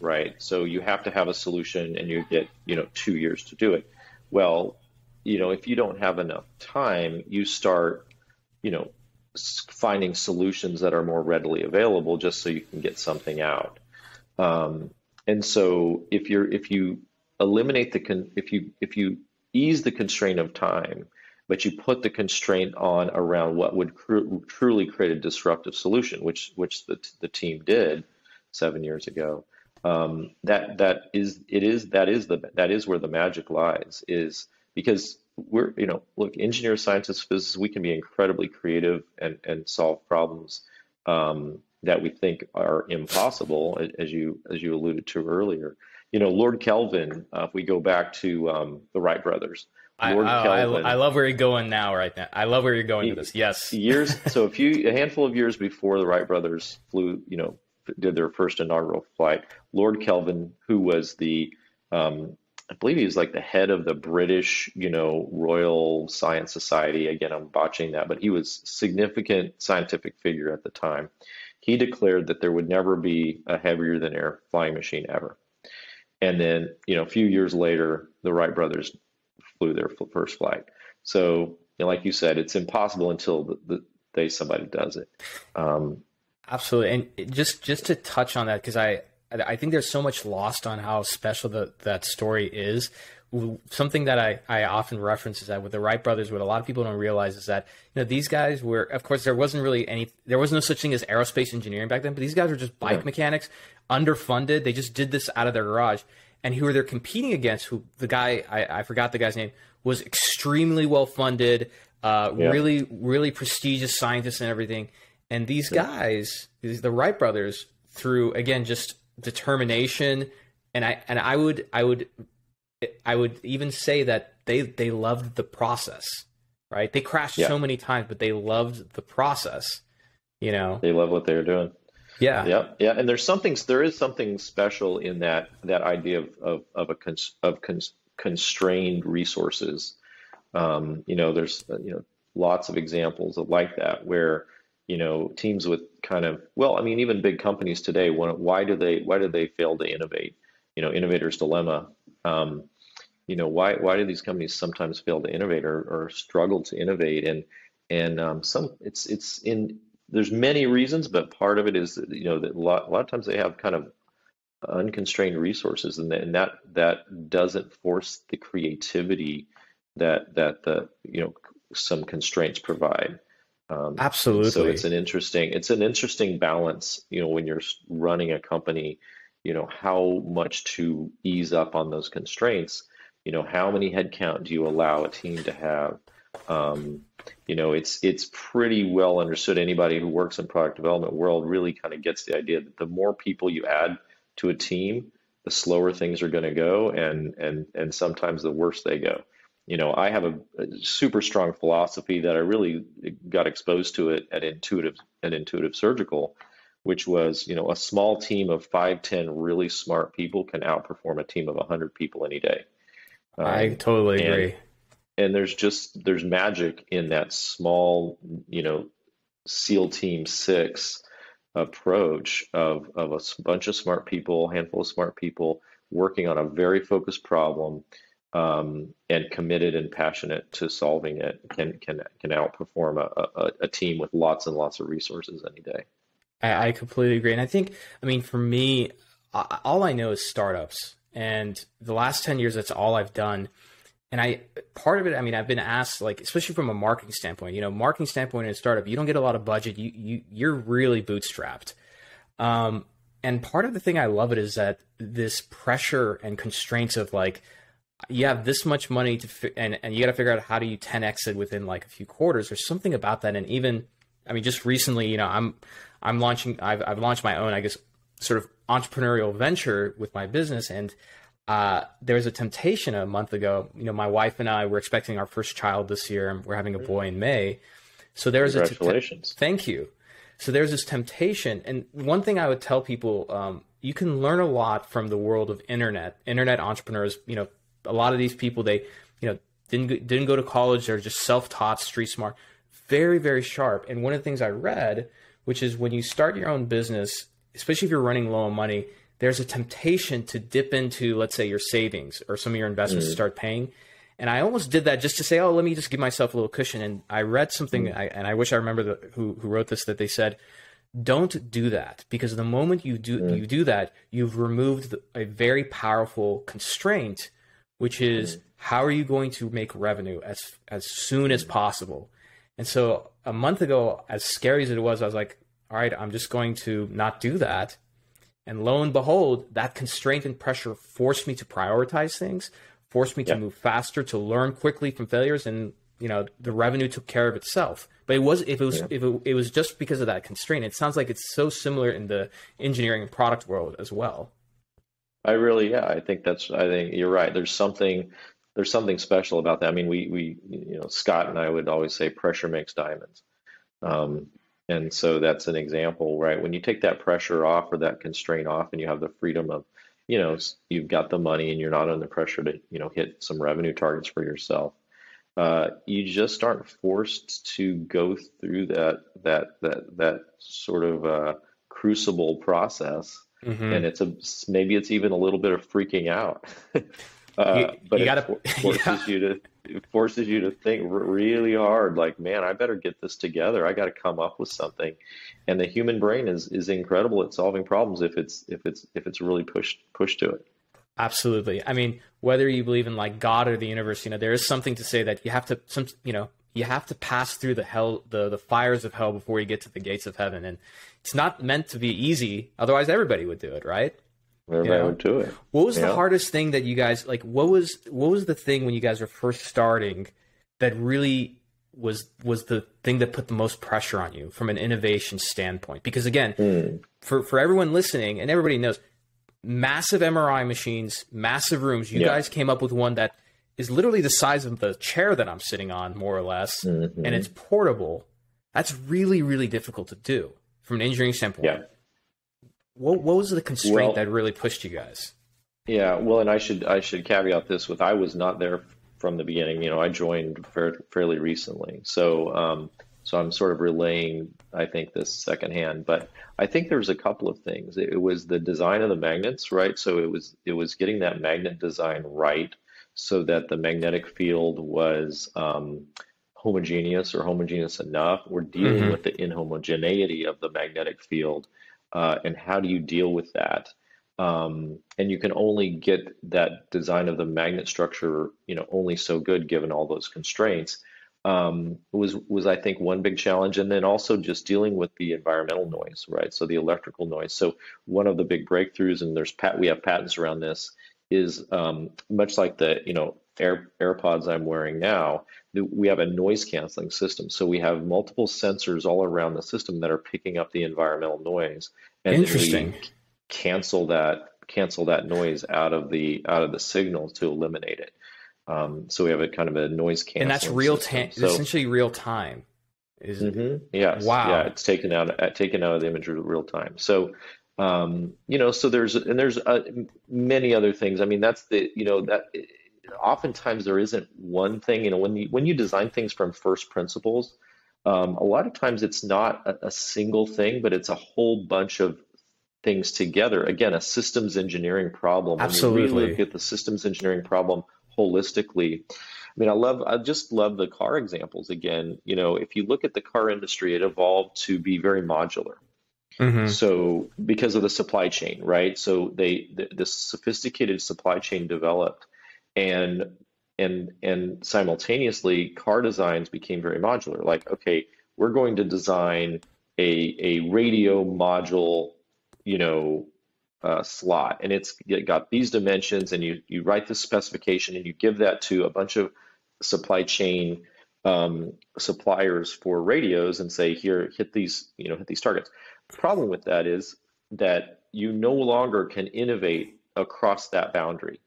right? So you have to have a solution and you get, you know, two years to do it. Well, you know, if you don't have enough time, you start, you know, finding solutions that are more readily available just so you can get something out. Um, and so if you're, if you eliminate the, con- if you, if you ease the constraint of time, but you put the constraint on around what would cr- truly create a disruptive solution, which which the, the team did seven years ago. Um, that that is it is that is the that is where the magic lies, is because we're you know look engineers, scientists, physicists, we can be incredibly creative and and solve problems um, that we think are impossible, as you as you alluded to earlier. You know, Lord Kelvin. Uh, if we go back to um, the Wright brothers. Lord I, Kelvin, I, I love where you're going now, right now. I love where you're going he, to this. Yes. years. So a few, a handful of years before the Wright brothers flew, you know, did their first inaugural flight, Lord Kelvin, who was the, um, I believe he was like the head of the British, you know, Royal Science Society. Again, I'm botching that, but he was a significant scientific figure at the time. He declared that there would never be a heavier than air flying machine ever. And then, you know, a few years later, the Wright brothers flew their first flight. So, you know, like you said, it's impossible until the, the day somebody does it. Um, Absolutely. And just, just to touch on that, because I, I think there's so much lost on how special the, that story is. Something that I, I often reference is that with the Wright brothers, what a lot of people don't realize is that, you know, these guys were, of course, there wasn't really any, there was no such thing as aerospace engineering back then, but these guys were just bike yeah. mechanics, underfunded. They just did this out of their garage. And who they're competing against, who the guy, I, I forgot the guy's name, was extremely well-funded, uh, yeah. really, really prestigious scientists and everything. And these yeah. guys, these, the Wright brothers, through, again, just determination. And I, and I would, I would, I would even say that they, they loved the process, right? They crashed yeah. so many times, but they loved the process, you know? They love what they were doing. Yeah. Yeah. Yeah. And there's something, there is something special in that, that idea of, of, of a, cons, of cons, constrained resources. Um, you know, there's, you know, lots of examples of like that where, you know, teams with kind of, well, I mean, even big companies today, why do they, why do they fail to innovate? You know, innovator's dilemma. Um, you know, why, why do these companies sometimes fail to innovate or, or struggle to innovate? And, and, um, some it's, it's in, there's many reasons, but part of it is, you know, that a lot, a lot of times they have kind of unconstrained resources, and, and that, that doesn't force the creativity that, that the, you know, some constraints provide. Um, Absolutely. So it's an interesting, it's an interesting balance, you know, when you're running a company, you know, how much to ease up on those constraints, you know, how many headcount do you allow a team to have? Um, you know, it's, it's pretty well understood. Anybody who works in product development world really kind of gets the idea that the more people you add to a team, the slower things are going to go. And, and, and sometimes the worse they go. You know, I have a, a super strong philosophy that I really got exposed to it at Intuitive at Intuitive Surgical, which was, you know, a small team of five, ten really smart people can outperform a team of one hundred people any day. Um, I totally and, agree. And there's just, there's magic in that small, you know, SEAL Team Six approach of, of a bunch of smart people, handful of smart people working on a very focused problem, um, and committed and passionate to solving it, can, can, can outperform a, a, a team with lots and lots of resources any day. I, I completely agree. And I think, I mean, for me, I, all I know is startups, and the last ten years, that's all I've done. And I, part of it, I mean, I've been asked, like, especially from a marketing standpoint, you know, marketing standpoint in a startup, you don't get a lot of budget. You, you, you're really bootstrapped. Um, and part of the thing I love it is that this pressure and constraints of like, you have this much money to, fi and, and you got to figure out how do you ten X it within like a few quarters. There's something about that. And even, I mean, just recently, you know, I'm, I'm launching, I've, I've launched my own, I guess, sort of entrepreneurial venture with my business. And, uh, there was a temptation a month ago, you know, my wife and I were expecting our first child this year, and we're having a boy in May. So there's a, thank you. So there's this temptation. And one thing I would tell people, um, you can learn a lot from the world of internet, internet entrepreneurs, you know. A lot of these people, they, you know, didn't, didn't go to college. They're just self-taught, street smart, very, very sharp. And one of the things I read, which is when you start your own business, especially if you're running low on money, there's a temptation to dip into, let's say, your savings or some of your investments mm. to start paying. And I almost did that just to say, oh, let me just give myself a little cushion. And I read something, mm. I, and I wish I remember the, who, who wrote this, that they said, don't do that, because the moment you do, mm. you do that, you've removed the, a very powerful constraint, which is how are you going to make revenue as as soon as possible? And so a month ago, as scary as it was, I was like, all right, I'm just going to not do that. And lo and behold, that constraint and pressure forced me to prioritize things, forced me yeah. to move faster, to learn quickly from failures, and you know the revenue took care of itself. But it was if it was yeah. if it, it was just because of that constraint. It sounds like it's so similar in the engineering and product world as well. I really, yeah, I think that's, I think you're right. There's something, there's something special about that. I mean, we, we, you know, Scott and I would always say pressure makes diamonds. Um, and so that's an example, right? When you take that pressure off or that constraint off, and you have the freedom of, you know, you've got the money and you're not under pressure to, you know, hit some revenue targets for yourself. Uh, you just aren't forced to go through that, that, that, that sort of, uh, crucible process. Mm-hmm. And it's a, maybe it's even a little bit of freaking out, uh, you, but you it gotta, forces yeah. you to, it forces you to think really hard. Like, man, I better get this together. I got to come up with something. And the human brain is, is incredible at solving problems if it's, if it's, if it's really pushed, pushed to it. Absolutely. I mean, whether you believe in like God or the universe, you know, there is something to say that you have to, some, you know, you have to pass through the hell, the, the fires of hell before you get to the gates of heaven. And it's not meant to be easy. Otherwise everybody would do it. Right. Everybody you know? would do it. What was yeah. the hardest thing that you guys, like, what was, what was the thing when you guys were first starting that really was, was the thing that put the most pressure on you from an innovation standpoint? Because again, mm. for, for everyone listening, and everybody knows, massive M R I machines, massive rooms, you yeah. guys came up with one that is literally the size of the chair that I'm sitting on, more or less, mm-hmm. and it's portable. That's really, really difficult to do from an engineering standpoint. Yeah. What, what was the constraint well, that really pushed you guys? Yeah, well, and I should I should caveat this with I was not there from the beginning. You know, I joined fair, fairly recently, so um, so I'm sort of relaying, I think, this secondhand. But I think there's a couple of things. It, it was the design of the magnets, right? So it was it was getting that magnet design right, so that the magnetic field was um, homogeneous or homogeneous enough. We're dealing mm-hmm. with the inhomogeneity of the magnetic field, uh, and how do you deal with that? Um, and you can only get that design of the magnet structure, you know, only so good given all those constraints, um, was, was I think one big challenge. And then also just dealing with the environmental noise, right? So the electrical noise. So one of the big breakthroughs, and there's pat, we have patents around this, is, um, much like the, you know, air AirPods I'm wearing now, we have a noise canceling system. So we have multiple sensors all around the system that are picking up the environmental noise. And interesting. cancel that cancel that noise out of the out of the signal to eliminate it. Um, so we have a kind of a noise canceling. And that's real time, so, essentially real time. Is mm-hmm, yes, wow. Yeah, it's taken out taken out of the image real time. So um, you know, so there's and there's uh, many other things. I mean, that's the you know that oftentimes there isn't one thing. You know, when you, when you design things from first principles, um, a lot of times it's not a, a single thing, but it's a whole bunch of things together. Again, a systems engineering problem. Absolutely. When you really look at the systems engineering problem holistically. I mean, I love, I just love the car examples. Again, you know, if you look at the car industry, it evolved to be very modular. Mm-hmm. So because of the supply chain, right? So they, the, the sophisticated supply chain developed, and, and, and simultaneously car designs became very modular. Like, okay, we're going to design a, a radio module, you know, uh, slot, and it's it got these dimensions, and you, you write the specification and you give that to a bunch of supply chain um, suppliers for radios and say, here, hit these, you know, hit these targets. The problem with that is that you no longer can innovate across that boundary.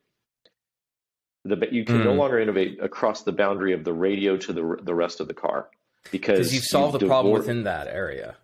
The, you can mm. no longer innovate across the boundary of the radio to the, the rest of the car, because you've solved you've the problem within that area.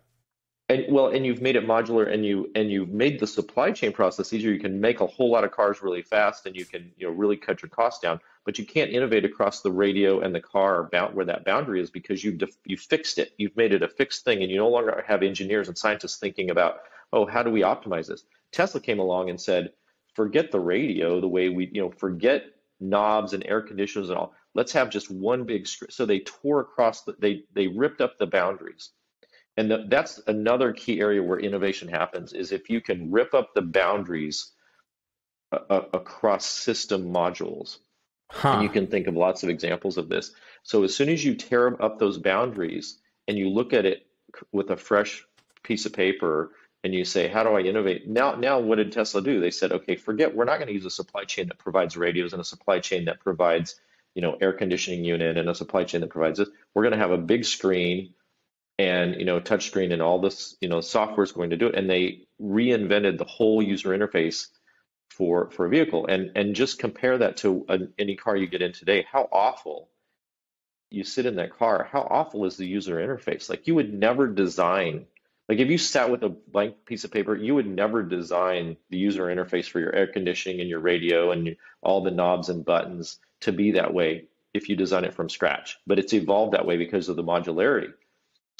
And, well, and you've made it modular, and you and you've made the supply chain process easier. You can make a whole lot of cars really fast, and you can you know really cut your costs down. But you can't innovate across the radio and the car about where that boundary is, because you've you fixed it. You've made it a fixed thing, and you no longer have engineers and scientists thinking about, oh, how do we optimize this? Tesla came along and said, forget the radio, the way we you know forget knobs and air conditioners and all. Let's have just one big screen. So they tore across the, they they ripped up the boundaries. And the, that's another key area where innovation happens, is if you can rip up the boundaries a, a, across system modules. Huh. And you can think of lots of examples of this. So as soon as you tear up those boundaries and you look at it with a fresh piece of paper and you say, how do I innovate? Now, now what did Tesla do? They said, okay, forget, we're not going to use a supply chain that provides radios and a supply chain that provides, you know, air conditioning unit and a supply chain that provides this. We're going to have a big screen and, you know, touchscreen and all this, you know, software is going to do it. And they reinvented the whole user interface for, for a vehicle. And, and just compare that to a, any car you get in today. How awful you sit in that car. How awful is the user interface? Like, you would never design, like if you sat with a blank piece of paper, you would never design the user interface for your air conditioning and your radio and all the knobs and buttons to be that way if you design it from scratch. But it's evolved that way because of the modularity.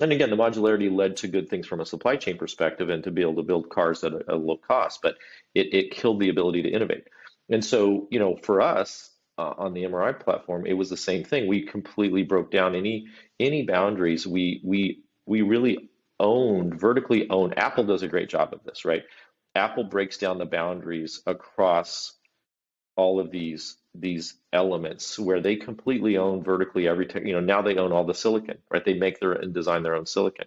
And again, the modularity led to good things from a supply chain perspective and to be able to build cars at a, a low cost, but it, it killed the ability to innovate. And so, you know, for us uh, on the M R I platform, it was the same thing. We completely broke down any any boundaries. We we we really owned, vertically owned. Apple does a great job of this, right? Apple breaks down the boundaries across all of these these elements, where they completely own vertically every tech. You know, now they own all the silicon, right? They make their and design their own silicon.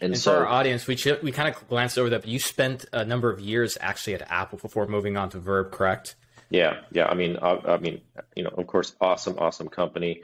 And, and so, for our audience, we we kind of glanced over that, but you spent a number of years actually at Apple before moving on to Verb, correct? Yeah, yeah. I mean, I, I mean, you know, of course, awesome, awesome company.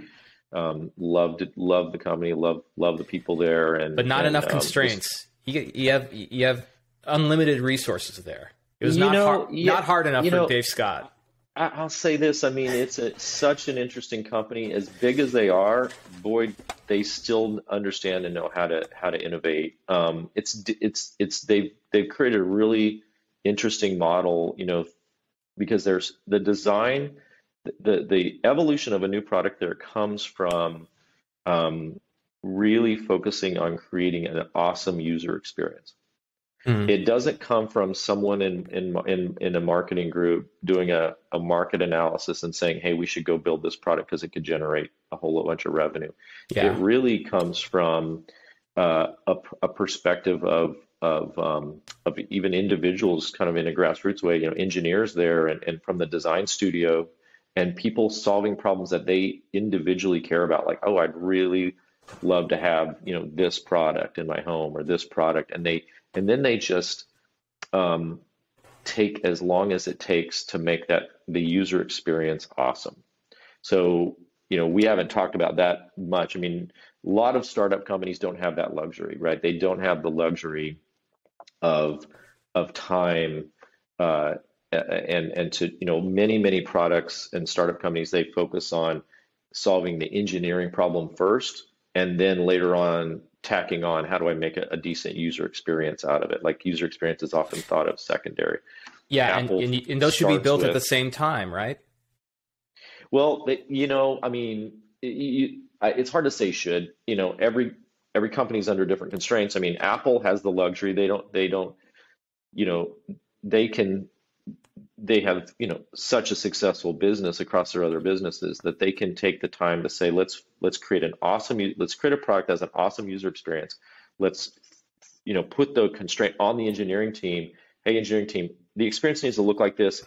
Um, loved it, loved the company, love love the people there, and but not and, enough um, constraints. Just, you you have you have unlimited resources there. It was not know, hard, yeah, not hard enough for know, Dave Scott. I'll say this. I mean, it's a, such an interesting company. As big as they are, boy, they still understand and know how to how to innovate. Um, it's it's it's they've they've created a really interesting model, you know, because there's the design, the the evolution of a new product there comes from um, really focusing on creating an awesome user experience. Mm-hmm. It doesn't come from someone in in in, in a marketing group doing a, a market analysis and saying, hey, we should go build this product because it could generate a whole bunch of revenue. Yeah. It really comes from uh, a, a perspective of of, um, of even individuals kind of in a grassroots way, you know, engineers there and, and from the design studio and people solving problems that they individually care about, like, oh, I'd really love to have, you know, this product in my home or this product. And they And then they just um, take as long as it takes to make that the user experience awesome. So, you know, we haven't talked about that much. I mean, a lot of startup companies don't have that luxury, right? They don't have the luxury of of time uh, and and to, you know, many, many products and startup companies, they focus on solving the engineering problem first and then later on tacking on, how do I make a, a decent user experience out of it? Like user experience is often thought of secondary. Yeah, and, and, and those should be built with, at the same time, right? Well, you know, I mean, it, you, I, it's hard to say should. You know, every every company's under different constraints. I mean, Apple has the luxury. They don't. They don't. You know, they can. They have, you know, such a successful business across their other businesses that they can take the time to say, let's let's create an awesome, let's create a product that's an awesome user experience. Let's, you know, put the constraint on the engineering team. Hey, engineering team, the experience needs to look like this.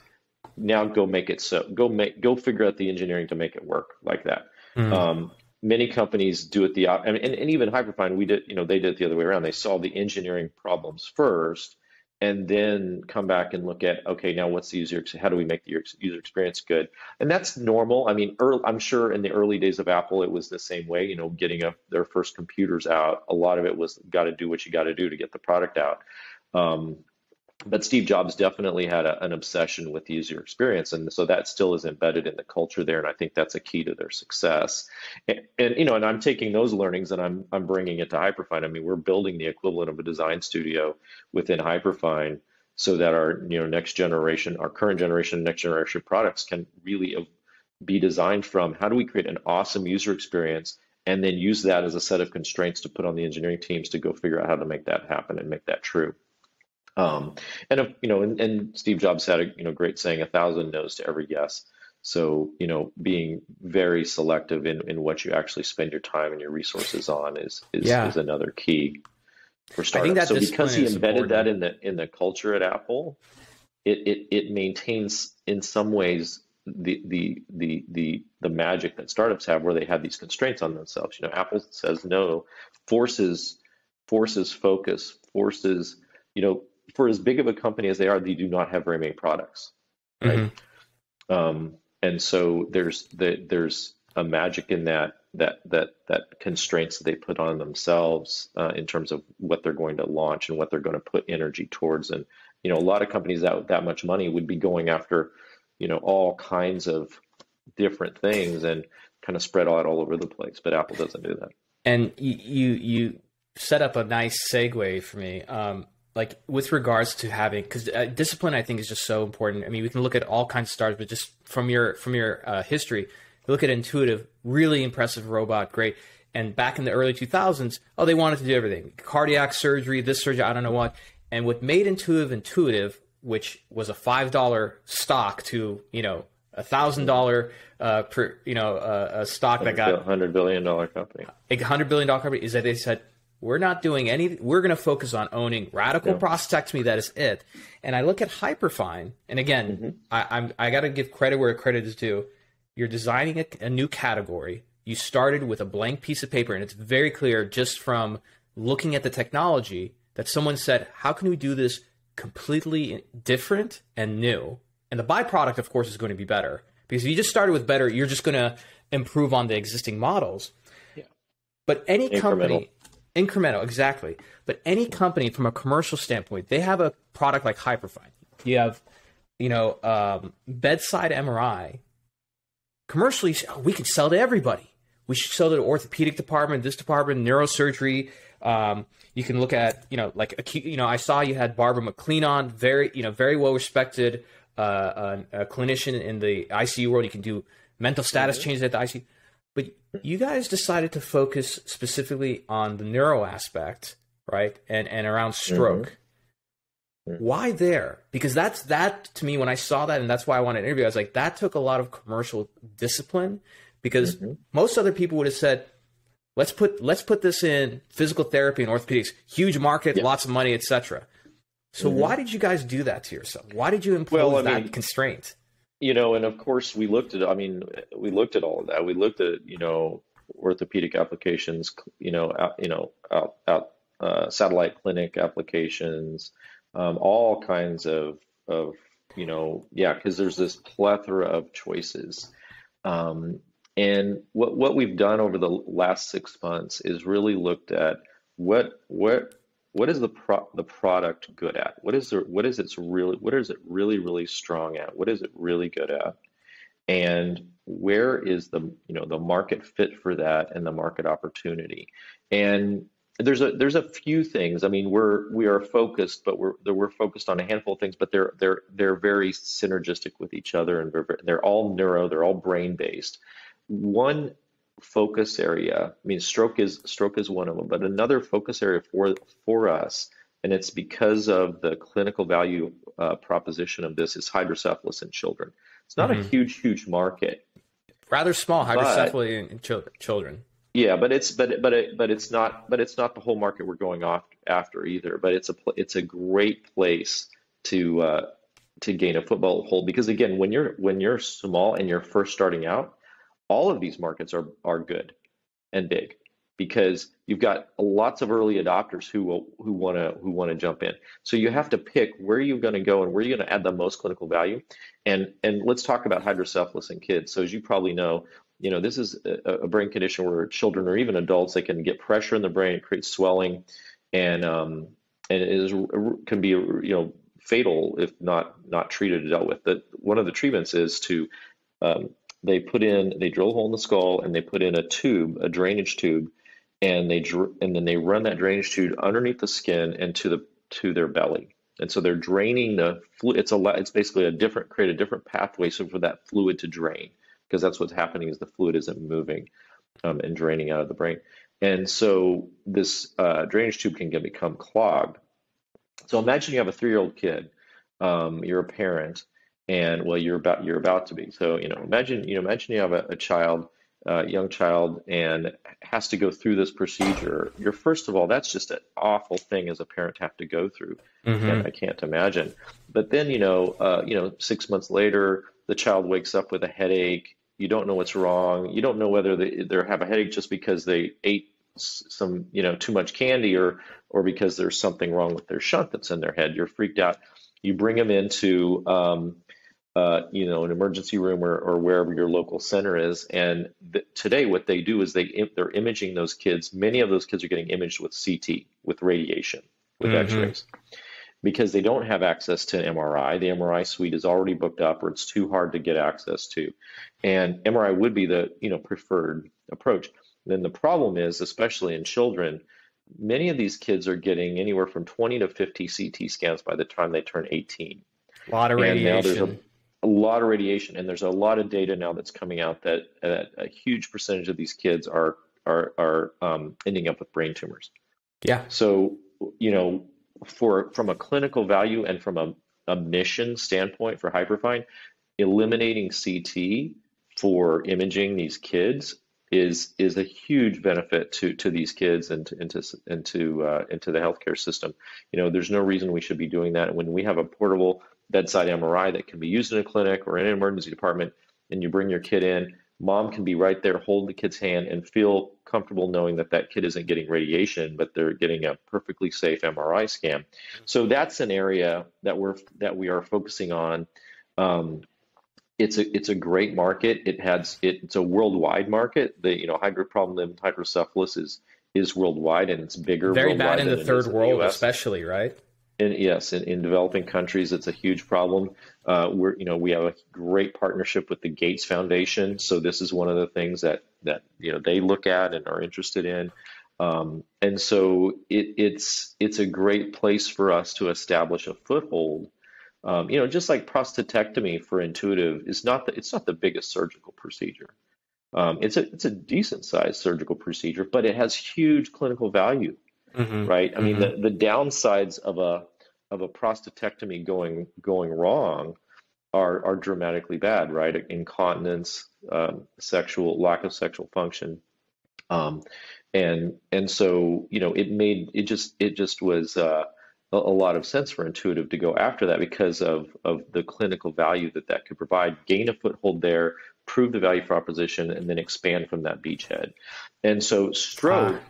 Now go make it so. Go make go figure out the engineering to make it work like that. Mm-hmm. Um, many companies do it the and, and and even Hyperfine, we did, you know, they did it the other way around. They solve the engineering problems first, and then come back and look at, okay, now what's the user, how do we make the user experience good? And that's normal. I mean, early, I'm sure in the early days of Apple, it was the same way, you know, getting a, their first computers out. A lot of it was got to do what you got to do to get the product out. Um, but Steve Jobs definitely had a, an obsession with the user experience. And so that still is embedded in the culture there. And I think that's a key to their success. And, and you know, and I'm taking those learnings and I'm, I'm bringing it to Hyperfine. I mean, we're building the equivalent of a design studio within Hyperfine so that our, you know, next generation, our current generation, next generation products can really be designed from how do we create an awesome user experience and then use that as a set of constraints to put on the engineering teams to go figure out how to make that happen and make that true. Um, and, you know, and, and Steve Jobs had a, you know, great saying, a thousand no's to every yes. So, you know, being very selective in, in what you actually spend your time and your resources on is, is, yeah. is another key for startups. So because he embedded that in the, in the culture at Apple, it, it, it maintains in some ways the, the, the, the, the magic that startups have where they have these constraints on themselves. You know, Apple says no, forces, forces focus, forces, you know, for as big of a company as they are, they do not have very many products, right? Mm-hmm. Um, and so there's the, there's a magic in that that that that constraints that they put on themselves uh, in terms of what they're going to launch and what they're going to put energy towards. And you know, a lot of companies that that much money would be going after, you know, all kinds of different things and kind of spread out all over the place. But Apple doesn't do that. And you you set up a nice segue for me. Um, Like with regards to having, because uh, discipline, I think, is just so important. I mean, we can look at all kinds of startups, but just from your from your uh, history, you look at Intuitive, really impressive robot, great. And back in the early two thousands, oh, they wanted to do everything: cardiac surgery, this surgery, I don't know what. And what made Intuitive Intuitive, which was a five dollar stock to you know a thousand dollar per you know uh, a stock that got a hundred billion dollar company, a hundred billion dollar company, is that they said, we're not doing any, we're going to focus on owning radical yeah. prostatectomy. That is it. And I look at Hyperfine, and again, mm-hmm. I, I'm, I got to give credit where credit is due. You're designing a, a new category. You started with a blank piece of paper, and it's very clear just from looking at the technology that someone said, how can we do this completely different and new? And the byproduct, of course, is going to be better, because if you just started with better, you're just going to improve on the existing models. Yeah. But any company... Incremental, exactly. But any company, from a commercial standpoint, they have a product like Hyperfine. You have you know, um, bedside M R I, commercially, oh, we could sell to everybody. We should sell to the orthopedic department, this department, neurosurgery. Um, you can look at, you know, like, a, you know, I saw you had Barbara McLean on, very, you know, very well-respected uh, a, a clinician in the I C U world. You can do mental status changes at the I C U. But you guys decided to focus specifically on the neuro aspect, right? And, and around stroke. Mm-hmm. Why there? Because that's, that to me, when I saw that, and that's why I wanted to interview, I was like, that took a lot of commercial discipline. Because mm-hmm. most other people would have said, let's put let's put this in physical therapy and orthopedics, huge market, yeah. lots of money, et cetera. So mm-hmm. why did you guys do that to yourself? Why did you impose well, that mean, constraint? You know, and of course we looked at, I mean, we looked at all of that. We looked at, you know, orthopedic applications, you know, out, you know, out, out uh, satellite clinic applications, um, all kinds of, of, you know, yeah, because there's this plethora of choices. Um, And what, what we've done over the last six months is really looked at what what what is the pro the product good at? What is there, what is its really what is it really really strong at? What is it really good at? And where is the you know the market fit for that and the market opportunity? And there's a there's a few things. I mean, we're we are focused, but we're we're focused on a handful of things, but they're they're they're very synergistic with each other, and they're, they're all neuro, they're all brain based. One focus area, I mean, stroke is stroke is one of them, but another focus area for for us, and it's because of the clinical value uh, proposition of this, is hydrocephalus in children. It's not mm-hmm. a huge, huge market. Rather small, hydrocephaly but, in children. Children. Yeah, but it's but but it, but it's not but it's not the whole market we're going off after either. But it's a it's a great place to uh, to gain a foothold, because again, when you're when you're small and you're first starting out, all of these markets are are good and big, because you've got lots of early adopters who will, who want to who want to jump in. So you have to pick where you're going to go and where you're going to add the most clinical value. And and let's talk about hydrocephalus in kids. So as you probably know, you know this is a, a brain condition where children or even adults, they can get pressure in the brain, it creates swelling, and um and it is can be you know fatal if not not treated or dealt with. That one of the treatments is to um, They put in, they drill a hole in the skull, and they put in a tube, a drainage tube, and they and then they run that drainage tube underneath the skin and to the to their belly. And so they're draining the fluid. It's a it's basically a different create a different pathway so for that fluid to drain, because that's what's happening is the fluid isn't moving um, and draining out of the brain. And so this uh, drainage tube can get, become clogged. So imagine you have a three-year-old kid, um, you're a parent. And well, you're about you're about to be. So you know, imagine you know, imagine you have a, a child, uh, young child, and has to go through this procedure. You're first of all, that's just an awful thing as a parent to have to go through. Mm-hmm. And I can't imagine. But then you know, uh, you know, six months later, the child wakes up with a headache. You don't know what's wrong. You don't know whether they they have a headache just because they ate some you know too much candy, or or because there's something wrong with their shunt that's in their head. You're freaked out. You bring them into um, Uh, you know, an emergency room or, or wherever your local center is. And th today what they do is they, they're imaging those kids. Many of those kids are getting imaged with C T, with radiation, with mm-hmm. x-rays, because they don't have access to an M R I. The M R I suite is already booked up, or it's too hard to get access to. And M R I would be the, you know, preferred approach. And then the problem is, especially in children, many of these kids are getting anywhere from twenty to fifty C T scans by the time they turn eighteen. A lot of radiation. A lot of radiation, and there's a lot of data now that's coming out that, that a huge percentage of these kids are are are um, ending up with brain tumors. Yeah. So you know, for from a clinical value and from a, a mission standpoint for Hyperfine, eliminating C T for imaging these kids is is a huge benefit to to these kids and to, and to, and to uh, into the healthcare system. You know, there's no reason we should be doing that when we have a portable bedside M R I that can be used in a clinic or in an emergency department, and you bring your kid in, mom can be right there, hold the kid's hand, and feel comfortable knowing that that kid isn't getting radiation, but they're getting a perfectly safe M R I scan. So that's an area that we're that we are focusing on. Um, it's a it's a great market. It has it, it's a worldwide market. The you know hydro problem hydrocephalus is is worldwide, and it's bigger. Very bad in the third world, especially, right? And yes, in, in developing countries, it's a huge problem. Uh, we're, you know, we have a great partnership with the Gates Foundation, so this is one of the things that that you know they look at and are interested in. Um, and so it, it's it's a great place for us to establish a foothold. Um, you know, just like prostatectomy for Intuitive is not the, it's not the biggest surgical procedure. Um, it's a it's a decent sized surgical procedure, but it has huge clinical value. Mm-hmm. Right. I mean, mm-hmm. the, the downsides of a of a prostatectomy going going wrong are are dramatically bad. Right. Incontinence, um, sexual lack of sexual function. Um, and and so, you know, it made it just it just was uh, a, a lot of sense for Intuitive to go after that because of of the clinical value that that could provide, gain a foothold there, prove the value proposition, and then expand from that beachhead. And so stroke. Ah.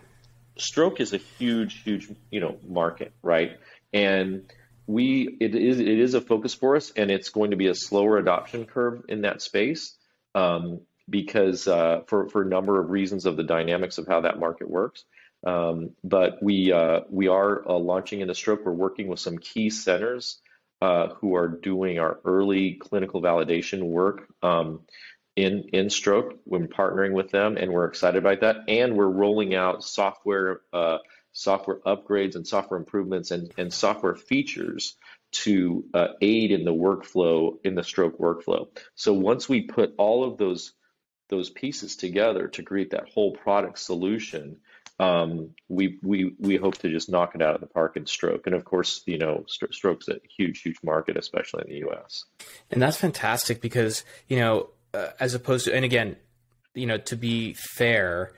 Stroke is a huge, huge, you know, market, right? And we, it is, it is a focus for us, and it's going to be a slower adoption curve in that space um, because uh, for for a number of reasons of the dynamics of how that market works. Um, but we uh, we are uh, launching into stroke. We're working with some key centers uh, who are doing our early clinical validation work. Um, In, in stroke, we're partnering with them, and we're excited about that. And we're rolling out software uh, software upgrades and software improvements and, and software features to uh, aid in the workflow, in the stroke workflow. So once we put all of those those pieces together to create that whole product solution, um, we we we hope to just knock it out of the park in stroke. And of course, you know, st- stroke's a huge, huge market, especially in the U S. And that's fantastic because, you know, Uh, as opposed to, and again, you know, to be fair,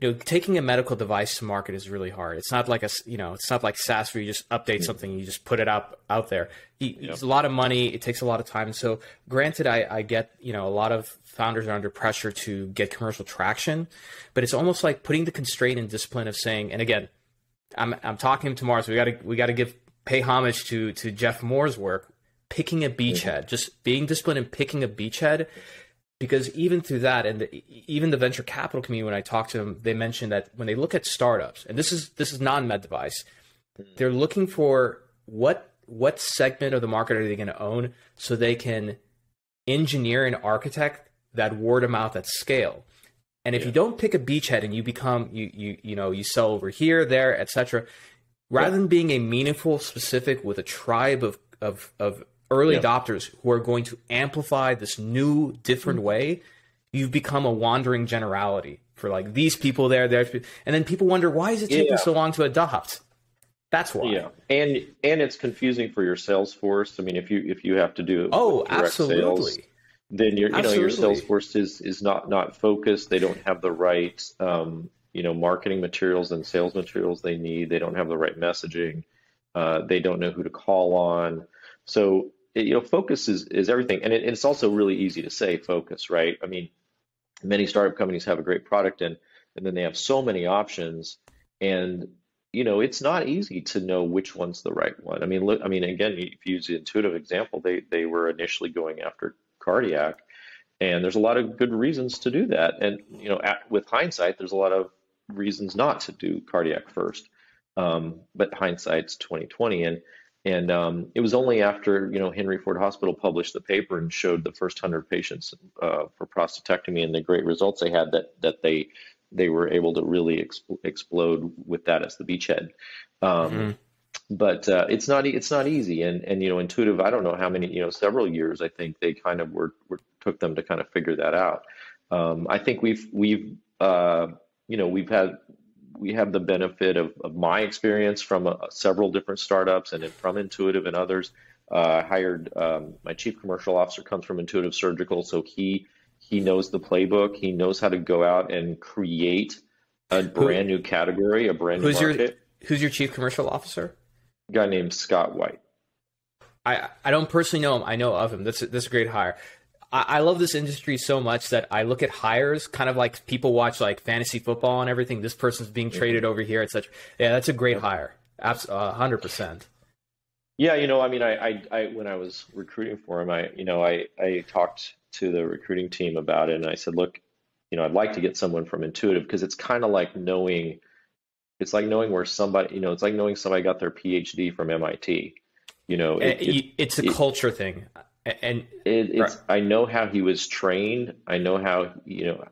you know, taking a medical device to market is really hard. It's not like a, you know, it's not like SaaS where you just update mm-hmm. something and you just put it up out there. It, yeah. It's a lot of money. It takes a lot of time. So granted, I, I get, you know, a lot of founders are under pressure to get commercial traction, but it's almost like putting the constraint and discipline of saying, and again, I'm, I'm talking tomorrow, so we got to, we got to give, pay homage to, to Jeff Moore's work. Picking a beachhead, just being disciplined and picking a beachhead, because even through that, and the, even the venture capital community, when I talked to them, they mentioned that when they look at startups, and this is this is non-med device, they're looking for what what segment of the market are they going to own, so they can engineer and architect that word of mouth at scale. And if yeah. you don't pick a beachhead and you become you you you know you sell over here, there, et cetera, rather yeah. than being a meaningful, specific with a tribe of of of early yeah. adopters who are going to amplify this new, different way, you've become a wandering generality for like these people there, there, and then people wonder, why is it taking yeah. so long to adopt? That's why. Yeah, and and it's confusing for your sales force. I mean, if you if you have to do it oh, with direct absolutely. Sales, then your you absolutely. know your sales force is is not not focused. They don't have the right um, you know marketing materials and sales materials they need. They don't have the right messaging. Uh, they don't know who to call on. So, you know, focus is, is everything. And it, it's also really easy to say focus, right? I mean, many startup companies have a great product and, and then they have so many options. And, you know, it's not easy to know which one's the right one. I mean, look, I mean, again, if you use the Intuitive example, they, they were initially going after cardiac, and there's a lot of good reasons to do that. And, you know, at, with hindsight, there's a lot of reasons not to do cardiac first. Um, but hindsight's twenty twenty. And, And um, it was only after, you know, Henry Ford Hospital published the paper and showed the first one hundred patients uh, for prostatectomy and the great results they had that that they they were able to really exp- explode with that as the beachhead. Um, mm-hmm. But uh, it's not it's not easy. And, and, you know, Intuitive, I don't know how many, you know, several years, I think they kind of were, were took them to kind of figure that out. Um, I think we've we've, uh, you know, we've had. We have the benefit of, of my experience from uh, several different startups and from Intuitive and others. Uh, I hired um, my chief commercial officer comes from Intuitive Surgical, so he he knows the playbook. He knows how to go out and create a brand Who, new category, a brand who's new market. Your, who's your chief commercial officer? A guy named Scott White. I I don't personally know him. I know of him. That's that's a great hire. I love this industry so much that I look at hires kind of like people watch like fantasy football and everything. This person's being traded over here, et cetera. Yeah, that's a great hire. Absolutely, one hundred percent. Yeah, you know, I mean, I, I, I, when I was recruiting for him, I, you know, I, I talked to the recruiting team about it, and I said, look, you know, I'd like to get someone from Intuitive because it's kind of like knowing It's like knowing where somebody, you know, it's like knowing somebody got their PhD from M I T. You know, it, it, it's a it, culture thing. And it, it's, right. I know how he was trained. I know how, you know,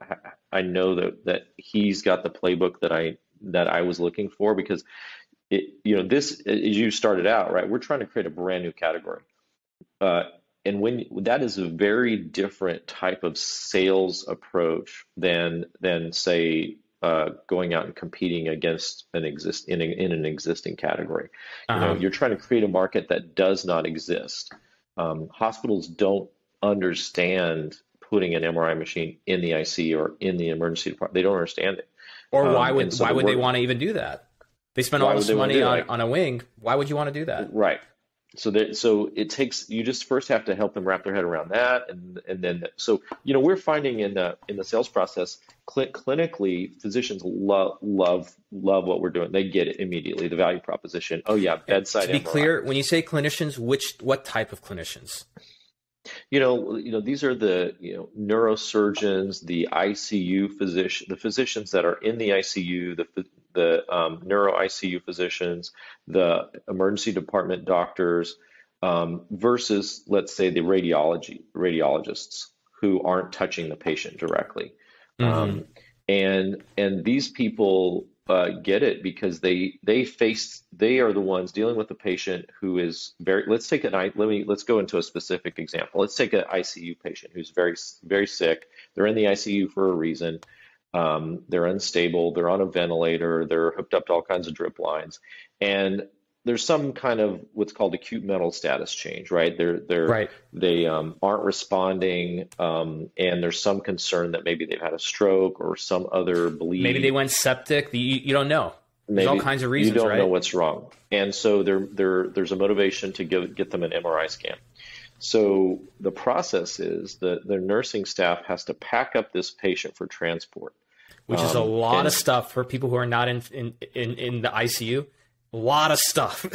I know that, that he's got the playbook that I, that I was looking for, because it, you know, this, as you started out, right, we're trying to create a brand new category. Uh, and when that is a very different type of sales approach than, than say, uh, going out and competing against an exist in, a, in an existing category. You uh-huh. know, you're trying to create a market that does not exist. Um, hospitals don't understand putting an M R I machine in the I C or in the emergency department. They don't understand it. Or why would um, so why the would work, they want to even do that? They spend all this money on, on a wing. Why would you want to do that? Right. So that so it takes you just first have to help them wrap their head around that, and and then so you know we're finding in the in the sales process cl- clinically physicians love love love what we're doing. They get it immediately, the value proposition. Oh yeah, bedside. To be M R I. Clear, when you say clinicians, which what type of clinicians? You know, you know these are the you know neurosurgeons, the I C U physician, the physicians that are in the I C U, the the um, neuro I C U physicians, the emergency department doctors, um, versus let's say the radiology radiologists who aren't touching the patient directly, mm-hmm. um, and and these people uh, get it because they they face they are the ones dealing with the patient who is very. Let's take an let me let's go into a specific example. Let's take an I C U patient who's very very sick. They're in the I C U for a reason. Um, they're unstable, they're on a ventilator, they're hooked up to all kinds of drip lines. And there's some kind of what's called acute mental status change, right? They're, they're, right. they um, aren't responding. Um, and there's some concern that maybe they've had a stroke or some other bleed. Maybe they went septic. You, you don't know. There's maybe all kinds of reasons, right? You don't right? know what's wrong. And so there, there, there's a motivation to give, get them an M R I scan. So the process is that the nursing staff has to pack up this patient for transport, which is a lot um, of stuff for people who are not in in in, in the I C U. A lot of stuff.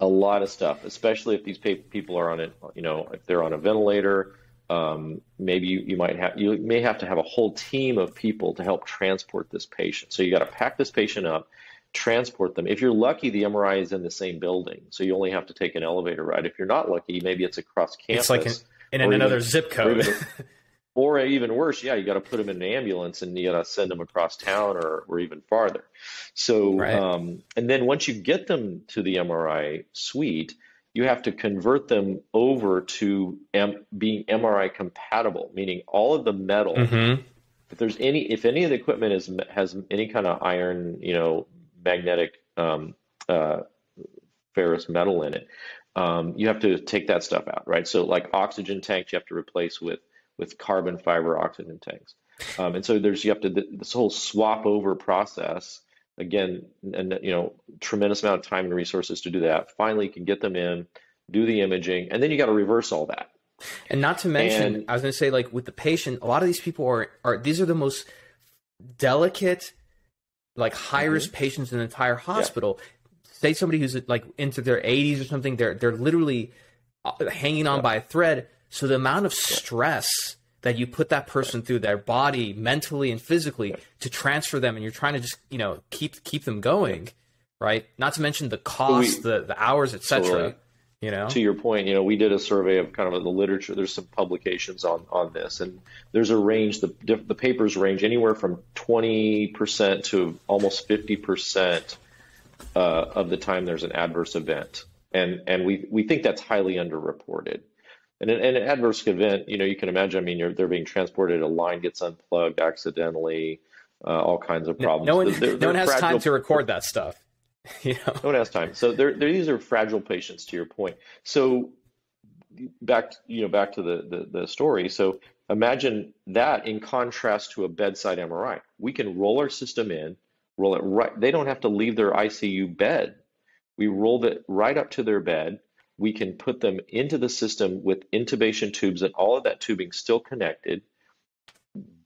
A lot of stuff, especially if these people are on it. You know, if they're on a ventilator, um, maybe you, you might have you may have to have a whole team of people to help transport this patient. So you got to pack this patient up. Transport them. If you're lucky, the M R I is in the same building, so you only have to take an elevator ride. If you're not lucky, maybe it's across campus. It's like an, in even, another zip code. Or even, or even worse, yeah, you got to put them in an ambulance and you got to send them across town or, or even farther. So, right. um, and then once you get them to the M R I suite, you have to convert them over to M- being M R I compatible, meaning all of the metal. Mm-hmm. If there's any, if any of the equipment is has any kind of iron, you know. magnetic um, uh, ferrous metal in it, um, you have to take that stuff out, right? So like oxygen tanks, you have to replace with with carbon fiber oxygen tanks. Um, and so there's, you have to, this whole swap over process, again, and you know, tremendous amount of time and resources to do that. Finally, you can get them in, do the imaging, and then you got to reverse all that. And not to mention, and, I was gonna say like with the patient, a lot of these people are, are these are the most delicate like high risk mm-hmm. patients in an entire hospital. Yeah. Say somebody who's like into their eighties or something, they're they're literally hanging on yeah. by a thread. So the amount of stress yeah. that you put that person yeah. through, their body, mentally and physically, yeah. to transfer them, and you're trying to just you know keep keep them going, right? Not to mention the cost, we, the the hours, et cetera. You know, to your point, you know, we did a survey of kind of the literature. There's some publications on, on this, and there's a range. The the papers range anywhere from twenty percent to almost fifty percent uh, of the time there's an adverse event, and and we we think that's highly underreported. And an, an adverse event, you know, you can imagine. I mean, you're, they're being transported. A line gets unplugged accidentally. Uh, all kinds of problems. No, no one, they're, they're no one has time to record that stuff. You know. No one has time. So they're, they're, these are fragile patients, to your point. So back, you know, back to the, the, the story. So imagine that in contrast to a bedside M R I. We can roll our system in, roll it right. They don't have to leave their I C U bed. We rolled it right up to their bed. We can put them into the system with intubation tubes and all of that tubing still connected.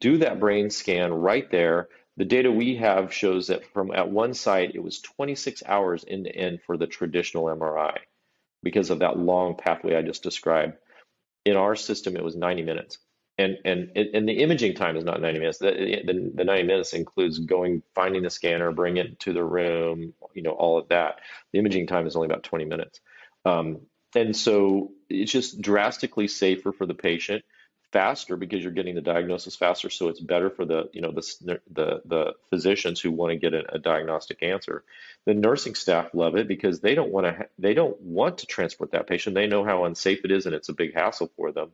Do that brain scan right there. The data we have shows that from at one site, it was twenty-six hours end to end for the traditional M R I because of that long pathway I just described. In our system, it was ninety minutes. And and and the imaging time is not ninety minutes. The, the, the ninety minutes includes going, finding the scanner, bring it to the room, you know, all of that. The imaging time is only about twenty minutes. Um, and so it's just drastically safer for the patient, faster because you're getting the diagnosis faster. So it's better for the, you know, the, the, the physicians who want to get a, a diagnostic answer. The nursing staff love it because they don't want to, they don't want to transport that patient. They know how unsafe it is and it's a big hassle for them.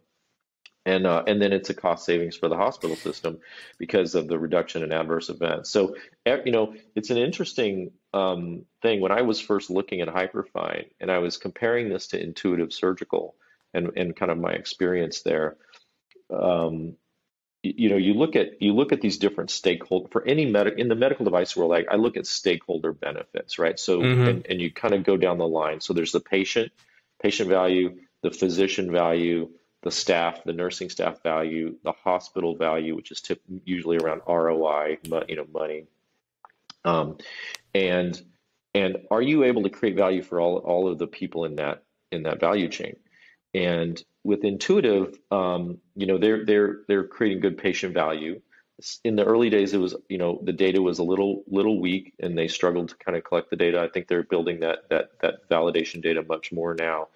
And uh, and then it's a cost savings for the hospital system because of the reduction in adverse events. So, you know, it's an interesting um, thing. When I was first looking at Hyperfine and I was comparing this to Intuitive Surgical and, and kind of my experience there, um, you, you know, you look at you look at these different stakeholder for any med in the medical device world. I, I look at stakeholder benefits, right? So mm-hmm. and, and you kind of go down the line. So there's the patient, patient value, the physician value, the staff, the nursing staff value, the hospital value, which is tip, usually around R O I, you know, money. Um, and and are you able to create value for all all of the people in that in that value chain? And with Intuitive, um, you know, they're they're they're creating good patient value. In the early days, it was, you know, the data was a little little weak, and they struggled to kind of collect the data. I think they're building that that that validation data much more now.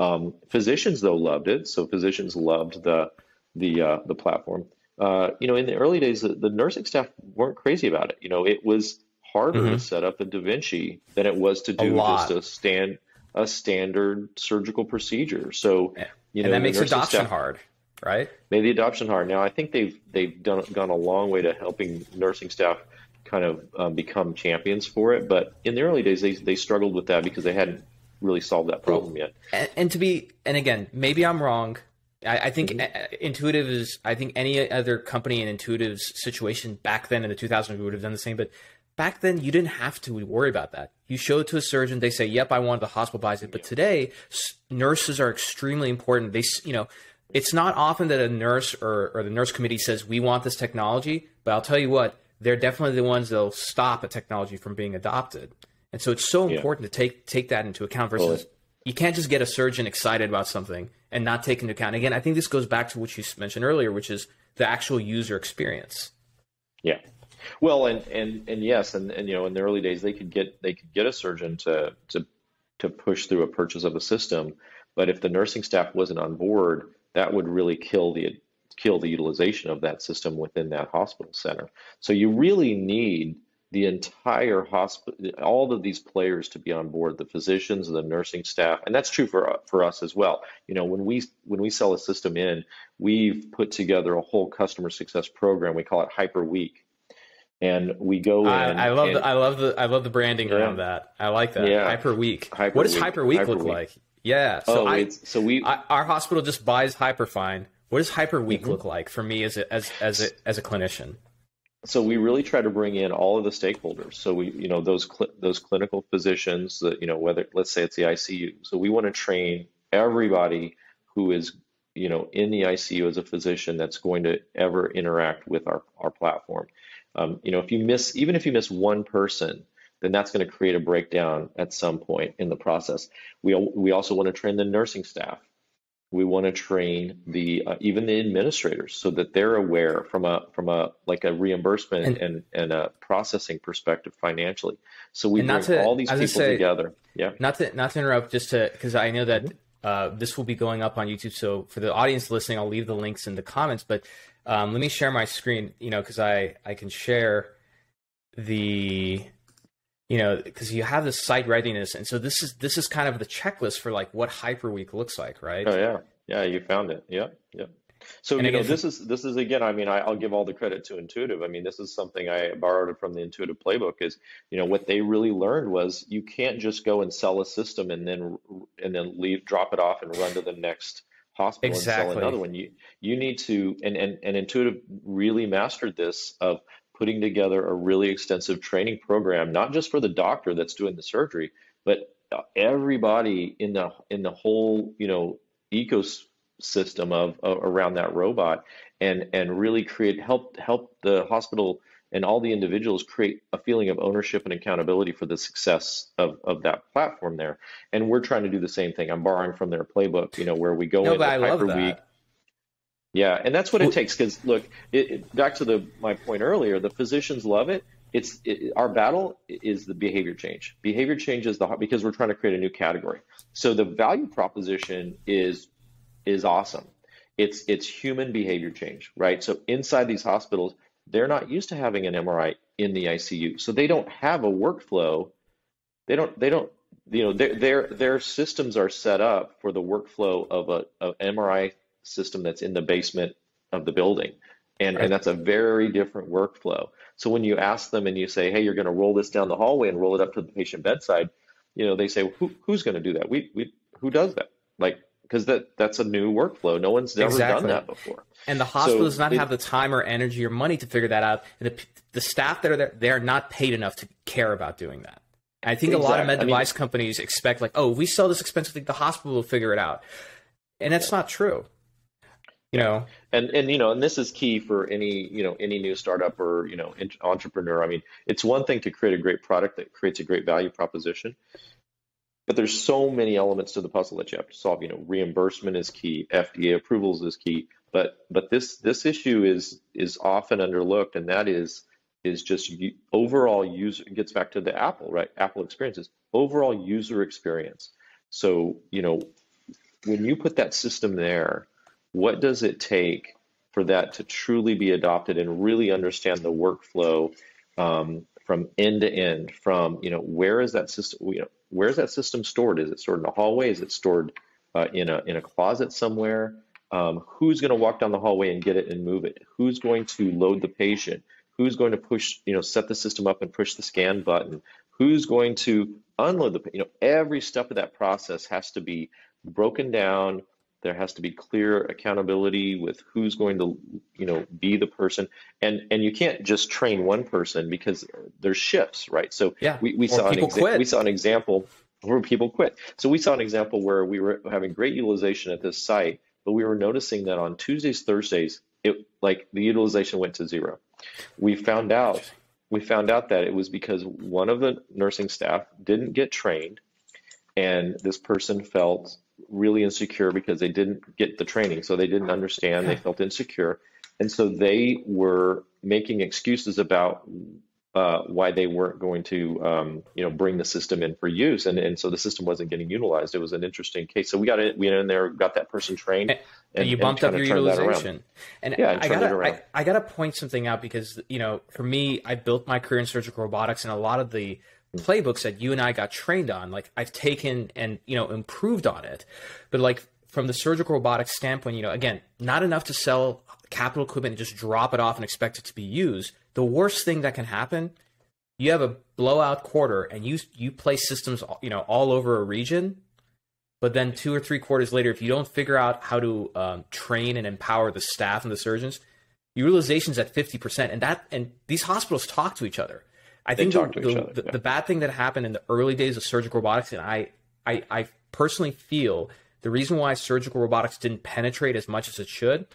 Um, physicians though loved it, so physicians loved the the uh, the platform. Uh, you know, in the early days, the, the nursing staff weren't crazy about it. You know, it was harder mm-hmm. to set up a Da Vinci than it was to do a just a stand a standard surgical procedure. So you and know, that makes adoption staff, hard, right? Made the adoption hard. Now I think they've they've done gone a long way to helping nursing staff kind of um, become champions for it. But in the early days, they they struggled with that because they hadn't really solve that problem yet. And, and to be, and again, maybe I'm wrong. I, I think mm-hmm. Intuitive is, I think any other company in Intuitive's situation back then in the two thousands, we would have done the same, but back then you didn't have to worry about that. You show it to a surgeon. They say, yep, I want the hospital buys it. But today nurses are extremely important. They, you know, it's not often that a nurse or, or the nurse committee says, we want this technology, but I'll tell you what, they're definitely the ones that'll stop a technology from being adopted. And so it's so important yeah. to take take that into account versus totally. You can't just get a surgeon excited about something and not take into account. Again, I think this goes back to what you mentioned earlier, which is the actual user experience. Yeah. Well, and and and yes, and, and you know, in the early days they could get they could get a surgeon to to to push through a purchase of a system, but if the nursing staff wasn't on board, that would really kill the kill the utilization of that system within that hospital center. So you really need the entire hospital, all of these players to be on board, the physicians, the nursing staff, and that's true for for us as well. You know, when we when we sell a system in, we've put together a whole customer success program. We call it Hyper Week, and we go in. I, I love and, the I love the I love the branding yeah. around that. I like that yeah. Hyper Week. Hyper what does Week. Hyper Week Hyper look Week. Like? Yeah. So oh, I it's, so we I, our hospital just buys Hyperfine. What does Hyper Week mm-hmm. look like for me as a, as as a, as a clinician? So we really try to bring in all of the stakeholders. So we, you know, those cl- those clinical physicians, that, you know, whether let's say it's the I C U. So we want to train everybody who is, you know, in the I C U as a physician that's going to ever interact with our our platform. Um, you know, if you miss, even if you miss one person, then that's going to create a breakdown at some point in the process. We we also want to train the nursing staff. We want to train the uh, even the administrators so that they're aware from a from a like a reimbursement and and, and a processing perspective financially. So we bring to, all these people say, together. Yeah. Not to not to interrupt, just to because I know that uh, this will be going up on YouTube. So for the audience listening, I'll leave the links in the comments. But um, let me share my screen, you know, because I I can share the. You know, because you have this site readiness, and so this is this is kind of the checklist for like what Hyper Week looks like, right? Oh yeah, yeah, you found it. Yeah, yeah. So and you again, know, this is this is again. I mean, I, I'll give all the credit to Intuitive. I mean, this is something I borrowed from the Intuitive playbook. Is you know what they really learned was you can't just go and sell a system and then and then leave, drop it off, and run to the next hospital exactly. and sell another one. You you need to and and and Intuitive really mastered this of putting together a really extensive training program, not just for the doctor that's doing the surgery, but everybody in the in the whole you know ecosystem of uh, around that robot, and and really create help help the hospital and all the individuals create a feeling of ownership and accountability for the success of of that platform there. And we're trying to do the same thing. I'm borrowing from their playbook, you know, where we go no, into Hyper Week. Yeah, and that's what it takes, because look, it, it, back to the my point earlier, the physicians love it. It's it, our battle is the behavior change. Behavior change is the because we're trying to create a new category. So the value proposition is is awesome. It's it's human behavior change, right? So inside these hospitals, they're not used to having an M R I in the I C U, so they don't have a workflow. They don't they don't you know their their their systems are set up for the workflow of a of M R I system that's in the basement of the building. And, right. and that's a very different workflow. So when you ask them and you say, hey, you're going to roll this down the hallway and roll it up to the patient bedside, you know, they say, well, who, who's going to do that? We, we, who does that? Like, because that, that's a new workflow. No one's ever exactly. done that before. And the hospital so does not it, have the time or energy or money to figure that out. And the, the staff that are there, they're not paid enough to care about doing that. And I think exactly. a lot of med device I mean, companies expect like, oh, we sell this expensive thing, the hospital will figure it out. And that's yeah. not true. You know, and, and, you know, and this is key for any, you know, any new startup or, you know, entrepreneur. I mean, it's one thing to create a great product that creates a great value proposition, but there's so many elements to the puzzle that you have to solve. You know, reimbursement is key, F D A approvals is key, but, but this, this issue is, is often underlooked. And that is, is just overall user, it gets back to the Apple, right? Apple experiences, overall user experience. So, you know, when you put that system there, what does it take for that to truly be adopted and really understand the workflow um, from end to end? From you know, where is that system? You know, where is that system stored? Is it stored in a hallway? Is it stored uh, in a in a closet somewhere? Um, who's going to walk down the hallway and get it and move it? Who's going to load the patient? Who's going to push? You know, set the system up and push the scan button. Who's going to unload the? You know, every step of that process has to be broken down. There has to be clear accountability with who's going to, you know, be the person. And and you can't just train one person because there's shifts, right? So yeah. we, we saw an exa- we saw an example where people quit. So we saw an example where we were having great utilization at this site, but we were noticing that on Tuesdays, Thursdays, it like the utilization went to zero. We found out we found out that it was because one of the nursing staff didn't get trained, and this person felt really insecure because they didn't get the training. So they didn't understand, they felt insecure. And so they were making excuses about uh, why they weren't going to, um, you know, bring the system in for use. And and so the system wasn't getting utilized. It was an interesting case. So we got it, we went in there, got that person trained. And, and you bumped and up your utilization. And, yeah, and I gotta, I, I gotta point something out because, you know, for me, I built my career in surgical robotics, and a lot of the playbooks that you and I got trained on, like I've taken and, you know, improved on it. But like from the surgical robotics standpoint, you know, again, not enough to sell capital equipment and just drop it off and expect it to be used. The worst thing that can happen, you have a blowout quarter and you, you place systems, you know, all over a region, but then two or three quarters later, if you don't figure out how to um, train and empower the staff and the surgeons, your utilization's at fifty percent. And that, and these hospitals talk to each other. I they think the, the, other, the, yeah. the bad thing that happened in the early days of surgical robotics, and I, I, I personally feel the reason why surgical robotics didn't penetrate as much as it should,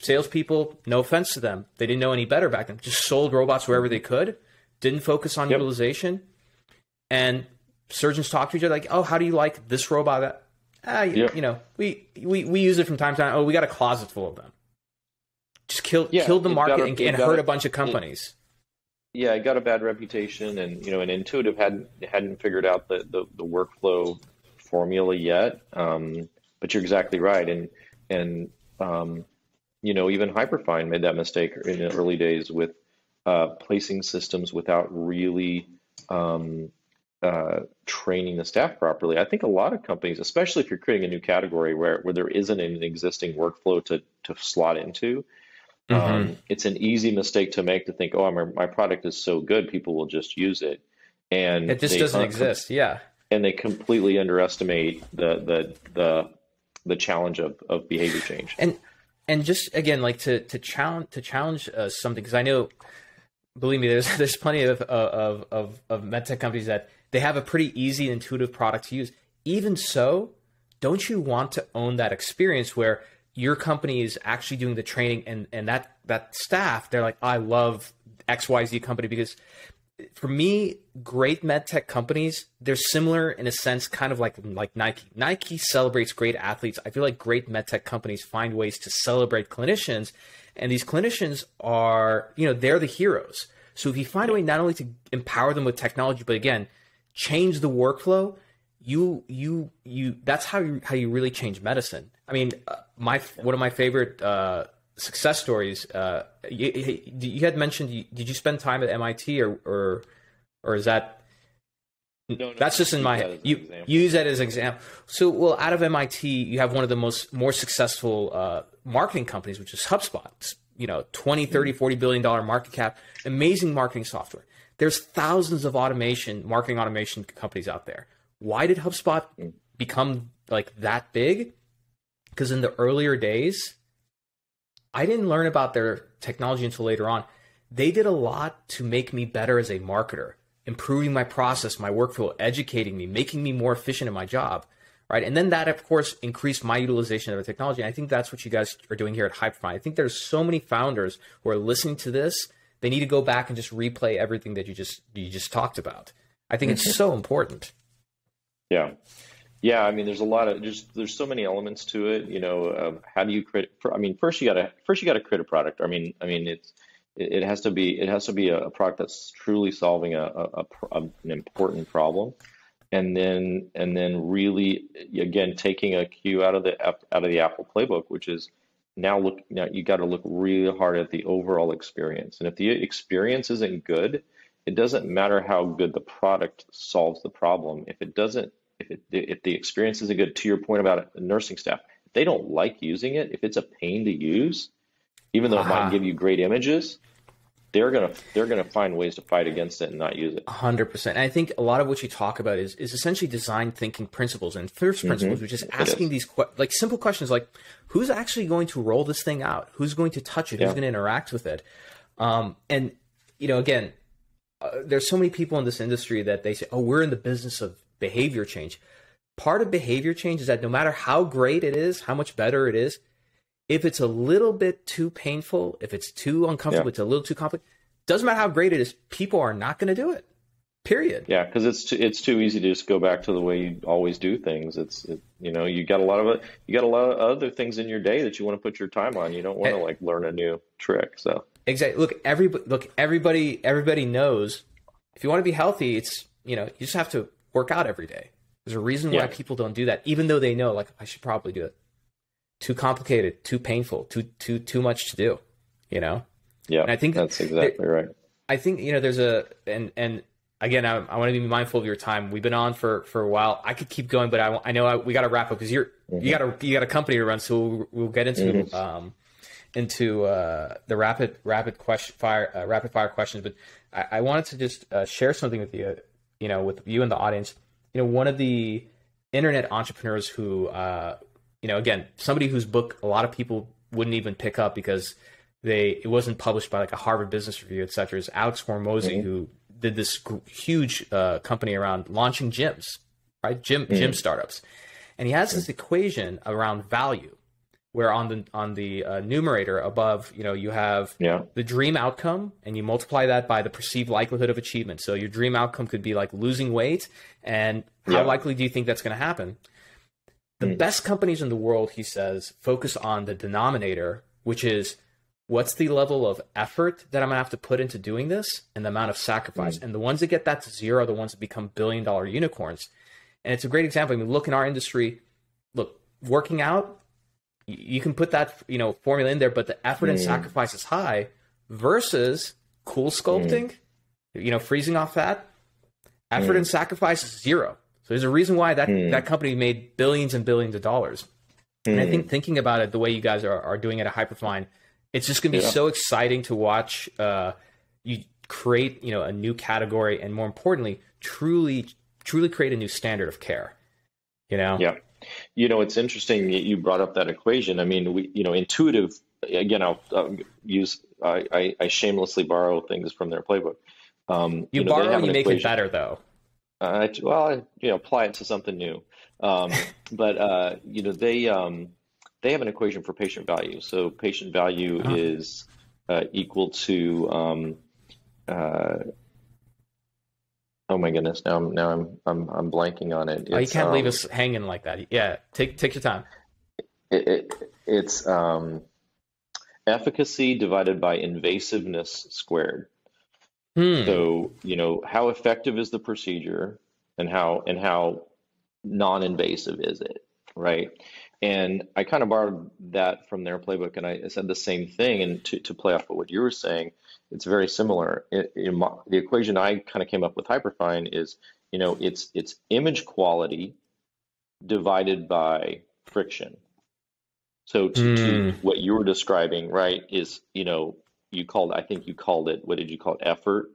salespeople, no offense to them, they didn't know any better back then, just sold robots wherever they could, didn't focus on yep. utilization, and surgeons talked to each other like, oh, how do you like this robot? That ah, you, yep. you know, we, we we use it from time to time. Oh, we got a closet full of them. Just killed yeah, killed the market a, and, and hurt a, a bunch of companies. It, Yeah, it got a bad reputation, and you know, and Intuitive hadn't hadn't figured out the, the, the workflow formula yet. Um, but you're exactly right, and and um, you know, even Hyperfine made that mistake in the early days with uh, placing systems without really um, uh, training the staff properly. I think a lot of companies, especially if you're creating a new category where where there isn't an existing workflow to to slot into. Mm-hmm. Um, it's an easy mistake to make to think, oh, my, my product is so good, people will just use it. And it just doesn't exist. Yeah. And they completely underestimate the, the, the, the challenge of, of behavior change. And, and just again, like to, to challenge, to challenge uh, something, cause I know, believe me, there's, there's plenty of, of, of, of med tech companies that they have a pretty easy, intuitive product to use. Even so, don't you want to own that experience where your company is actually doing the training, and, and that, that staff, they're like, I love X Y Z company because for me, great med tech companies, they're similar in a sense, kind of like, like Nike. Nike celebrates great athletes. I feel like great med tech companies find ways to celebrate clinicians, and these clinicians are, you know, they're the heroes. So if you find a way not only to empower them with technology, but again, change the workflow, you, you, you, that's how you, how you really change medicine. I mean, my, one of my favorite, uh, success stories. Uh, you, you had mentioned. You, did you spend time at M I T, or or, or is that? No, no, that's just in my head. You use that as an example. So, well, out of M I T, you have one of the most more successful uh, marketing companies, which is HubSpot. It's, you know, twenty, thirty, forty billion dollar market cap. Amazing marketing software. There's thousands of automation, marketing automation companies out there. Why did HubSpot become like that big? Because in the earlier days, I didn't learn about their technology until later on. They did a lot to make me better as a marketer, improving my process, my workflow, educating me, making me more efficient in my job, right? And then that, of course, increased my utilization of the technology. And I think that's what you guys are doing here at Hyperfine. I think there's so many founders who are listening to this. They need to go back and just replay everything that you just you just talked about. I think it's so important. Yeah. Yeah, I mean, there's a lot of just there's so many elements to it. You know, um, how do you create? I mean, first you gotta first you gotta create a product. I mean, I mean, it's it, it has to be it has to be a product that's truly solving a, a, a an important problem, and then and then really again taking a cue out of the out of the Apple playbook, which is now look now you got to look really hard at the overall experience, and if the experience isn't good, it doesn't matter how good the product solves the problem. If it doesn't If, it, if the experience isn't good, to your point about it, the nursing staff, if they don't like using it, if it's a pain to use, even though uh-huh. it might give you great images, they're gonna they're gonna find ways to fight against it and not use it. one hundred percent. I think a lot of what you talk about is is essentially design thinking principles and first principles, mm-hmm. which is asking these que like simple questions like, who's actually going to roll this thing out? Who's going to touch it? Yeah. Who's going to interact with it? Um, and you know, again, uh, there's so many people in this industry that they say, oh, we're in the business of behavior change. Part of behavior change is that no matter how great it is, how much better it is, if it's a little bit too painful, if it's too uncomfortable, yeah. it's a little too complicated, doesn't matter how great it is, people are not going to do it, period. Yeah, because it's too, it's too easy to just go back to the way you always do things. It's it, you know, you got a lot of you got a lot of other things in your day that you want to put your time on. You don't want to like learn a new trick. So exactly. Look, everybody. Look, everybody. Everybody knows if you want to be healthy, it's you know you just have to work out every day. There's a reason yeah. why people don't do that, even though they know, like, I should probably do it. Too complicated, too painful, too too too much to do, you know? Yeah, and I think that's exactly there, right. I think, you know, there's a, and and again, I, I want to be mindful of your time. We've been on for, for a while. I could keep going, but I, I know I, we got to wrap up because you're, mm-hmm. you got you got a company to run. So we'll, we'll get into, mm-hmm. um, into uh, the rapid, rapid question fire, uh, rapid fire questions. But I, I wanted to just uh, share something with you. You know, with you and the audience, you know, one of the internet entrepreneurs who, uh, you know, again, somebody whose book a lot of people wouldn't even pick up because they it wasn't published by like a Harvard Business Review, et cetera, is Alex Hormozy, mm-hmm. who did this huge uh, company around launching gyms, right? Gym mm-hmm. gym startups, and he has mm-hmm. this equation around value, where on the on the uh, numerator above, you know, you have yeah. the dream outcome, and you multiply that by the perceived likelihood of achievement. So your dream outcome could be like losing weight, and how yeah. likely do you think that's going to happen? The mm. best companies in the world, he says, focus on the denominator, which is what's the level of effort that I'm going to have to put into doing this, and the amount of sacrifice. Mm. And the ones that get that to zero are the ones that become billion dollar unicorns. And it's a great example. I mean, look in our industry, look, working out. You can put that, you know, formula in there, but the effort and mm. sacrifice is high versus cool sculpting, mm. you know, freezing off fat. Effort mm. and sacrifice is zero. So there's a reason why that, mm. that company made billions and billions of dollars. Mm. And I think thinking about it the way you guys are, are doing it at Hyperfine, it's just going to be yeah. so exciting to watch uh, you create, you know, a new category, and more importantly, truly, truly create a new standard of care, you know? Yeah. You know, it's interesting that you brought up that equation. I mean, we, you know, Intuitive, again, I'll, I'll use, I, I, I shamelessly borrow things from their playbook. Um, you, you know, borrow and you make equation. It better, though. Uh, well, I, you know, apply it to something new. Um, but, uh, you know, they, um, they have an equation for patient value. So patient value oh. is uh, equal to um, uh, Oh my goodness! Now I'm now I'm I'm I'm blanking on it. It's, oh, you can't um, leave us hanging like that. Yeah, take take your time. It, it, it's um, efficacy divided by invasiveness squared. Hmm. So you know how effective is the procedure, and how and how non-invasive is it, right? And I kind of borrowed that from their playbook, and I, I said the same thing. And to to play off of what you were saying, it's very similar. It, it, the equation I kind of came up with Hyperfine is, you know, it's it's image quality divided by friction. So to, mm. to what you were describing, right, is, you know, you called, I think you called it, what did you call it? Effort?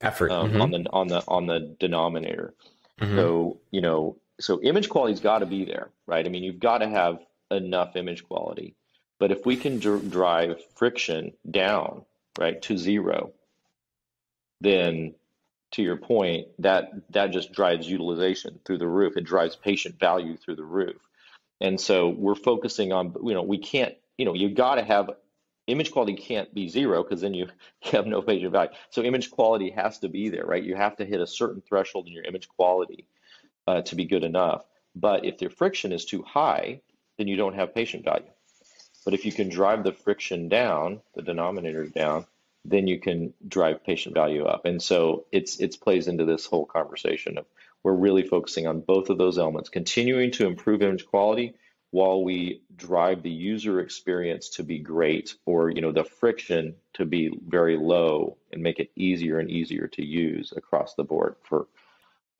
Effort. Um, mm-hmm. on the, on the, on the denominator. Mm-hmm. So, you know, so image quality's got to be there, right? I mean, you've got to have enough image quality, but if we can dr- drive friction down, right, to zero, then to your point, that that just drives utilization through the roof. It drives patient value through the roof. And so we're focusing on, you know, we can't, you know, you got to have image quality can't be zero because then you have no patient value. So image quality has to be there, right? You have to hit a certain threshold in your image quality uh, to be good enough. But if the friction is too high, then you don't have patient value. But if you can drive the friction down, the denominator down, then you can drive patient value up. And so it's it's plays into this whole conversation of we're really focusing on both of those elements, continuing to improve image quality while we drive the user experience to be great, or you know the friction to be very low, and make it easier and easier to use across the board for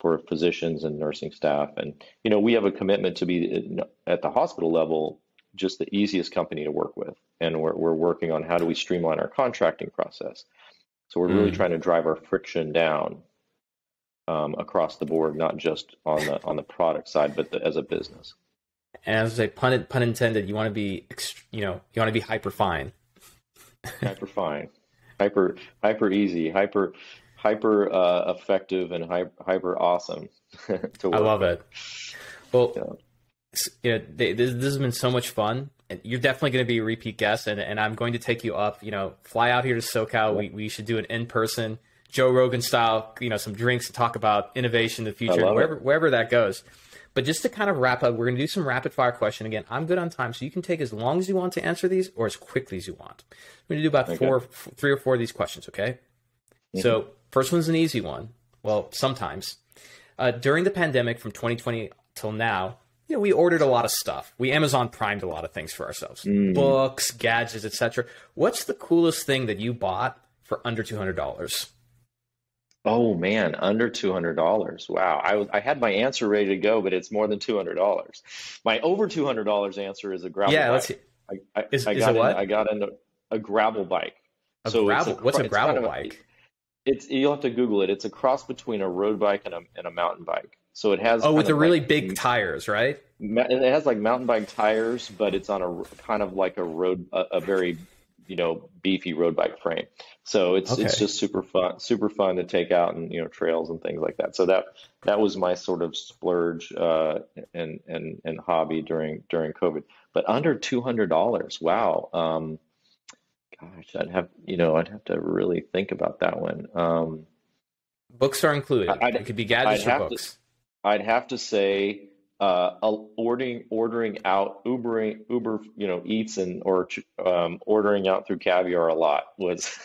for physicians and nursing staff. And you know we have a commitment to be at the hospital level just the easiest company to work with. And we're, we're working on how do we streamline our contracting process. So we're really mm. trying to drive our friction down um, across the board, not just on the, on the product side, but the, as a business. And as I pun, pun intended, you want to be, you know, you want to be hyper fine, hyper fine, hyper, hyper easy, hyper, hyper uh, effective and hyper, hyper awesome. to work. I love it. Well, yeah. You know, they, this, this has been so much fun. You're definitely going to be a repeat guest, and, and I'm going to take you up. You know, fly out here to SoCal. We we should do an in person, Joe Rogan style. You know, some drinks to talk about innovation, in the future, wherever it. wherever that goes. But just to kind of wrap up, we're going to do some rapid fire question again. I'm good on time, so you can take as long as you want to answer these, or as quickly as you want. We're going to do about okay. four, f- three or four of these questions. Okay. Mm-hmm. So first one's an easy one. Well, sometimes uh, during the pandemic from twenty twenty till now. You know, we ordered a lot of stuff. We Amazon Primed a lot of things for ourselves, mm. books, gadgets, et cetera. What's the coolest thing that you bought for under two hundred dollars? Oh man, under two hundred dollars. Wow. I I had my answer ready to go, but it's more than two hundred dollars. My over two hundred dollars answer is a gravel yeah, bike. Let's see. I, I, is, I got is it in, what? I got into a gravel bike. A so gravel, it's a, what's a gravel kind of bike? A, it's, you'll have to Google it. It's a cross between a road bike and a, and a mountain bike. So it has. Oh, with the really like, big tires, right? It has like mountain bike tires, but it's on a kind of like a road, a, a very, you know, beefy road bike frame. So it's okay. it's just super fun, super fun to take out and you know trails and things like that. So that that was my sort of splurge uh, and and and hobby during during COVID. But under two hundred dollars, wow, um, gosh, I'd have you know I'd have to really think about that one. Um, books are included. I'd, it could be gadgets I'd or books. To, I'd have to say uh, ordering ordering out, Ubering, Uber, you know, Eats and or um, ordering out through Caviar a lot was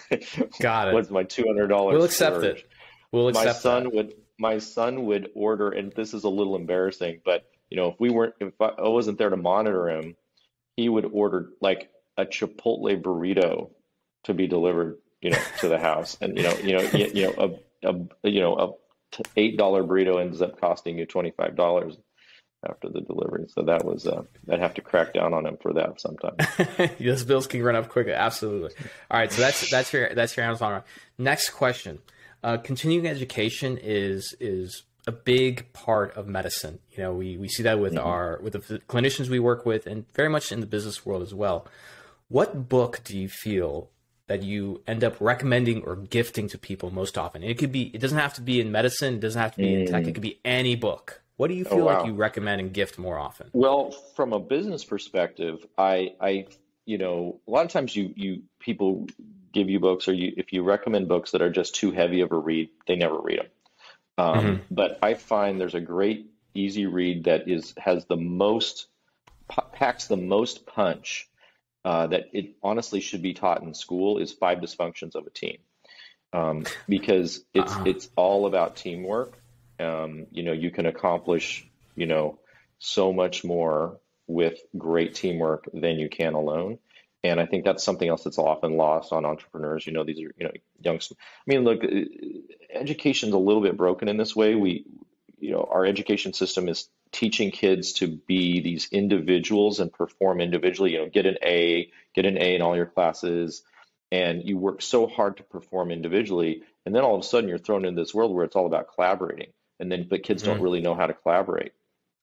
Got it. was my two hundred dollars. We'll accept surge. it. We'll accept my son that. would my son would order, and this is a little embarrassing, but you know, if we weren't, if I wasn't there to monitor him, he would order like a Chipotle burrito to be delivered, you know, to the house, and you know, you know, you, you know, a, a you know a eight dollar burrito ends up costing you twenty-five dollars after the delivery. So that was, uh, I'd have to crack down on him for that sometime. Those bills can run up quicker. Absolutely. All right. So that's, that's your, that's your Amazon run. Next question. Uh, continuing education is, is a big part of medicine. You know, we, we see that with mm-hmm. our, with the clinicians we work with and very much in the business world as well. What book do you feel that you end up recommending or gifting to people most often? And it could be, it doesn't have to be in medicine. It doesn't have to be mm. in tech. It could be any book. What do you feel oh, wow. like you recommend and gift more often? Well, from a business perspective, I, I, you know, a lot of times you, you, people give you books, or you, if you recommend books that are just too heavy of a read, they never read them. Um, mm-hmm. But I find there's a great easy read that is has the most packs the most punch uh, that it honestly should be taught in school is Five Dysfunctions of a Team, um, because it's uh-huh. it's all about teamwork. Um, you know, you can accomplish you know so much more with great teamwork than you can alone. And I think that's something else that's often lost on entrepreneurs. You know, these are, you know, young, I mean, look, education's a little bit broken in this way. We, you know, our education system is teaching kids to be these individuals and perform individually, you know, get an A, get an A in all your classes. And you work so hard to perform individually. And then all of a sudden you're thrown into this world where it's all about collaborating. And then, but kids mm-hmm. don't really know how to collaborate.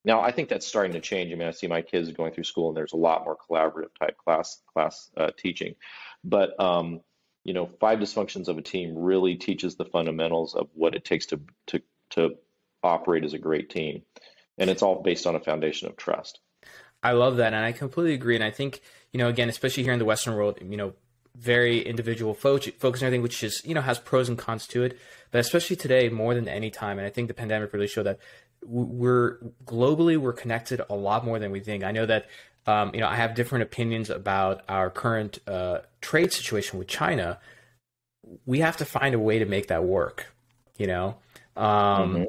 Now, I think that's starting to change. I mean, I see my kids going through school and there's a lot more collaborative type class class uh, teaching. But, um, you know, Five Dysfunctions of a Team really teaches the fundamentals of what it takes to, to, to operate as a great team. And it's all based on a foundation of trust. I love that. And I completely agree. And I think, you know, again, especially here in the Western world, you know, very individual fo- focus on everything, which is, you know, has pros and cons to it. But especially today, more than any time, and I think the pandemic really showed that, we're globally, we're connected a lot more than we think. I know that, um, you know, I have different opinions about our current uh, trade situation with China. We have to find a way to make that work, you know, um, mm-hmm.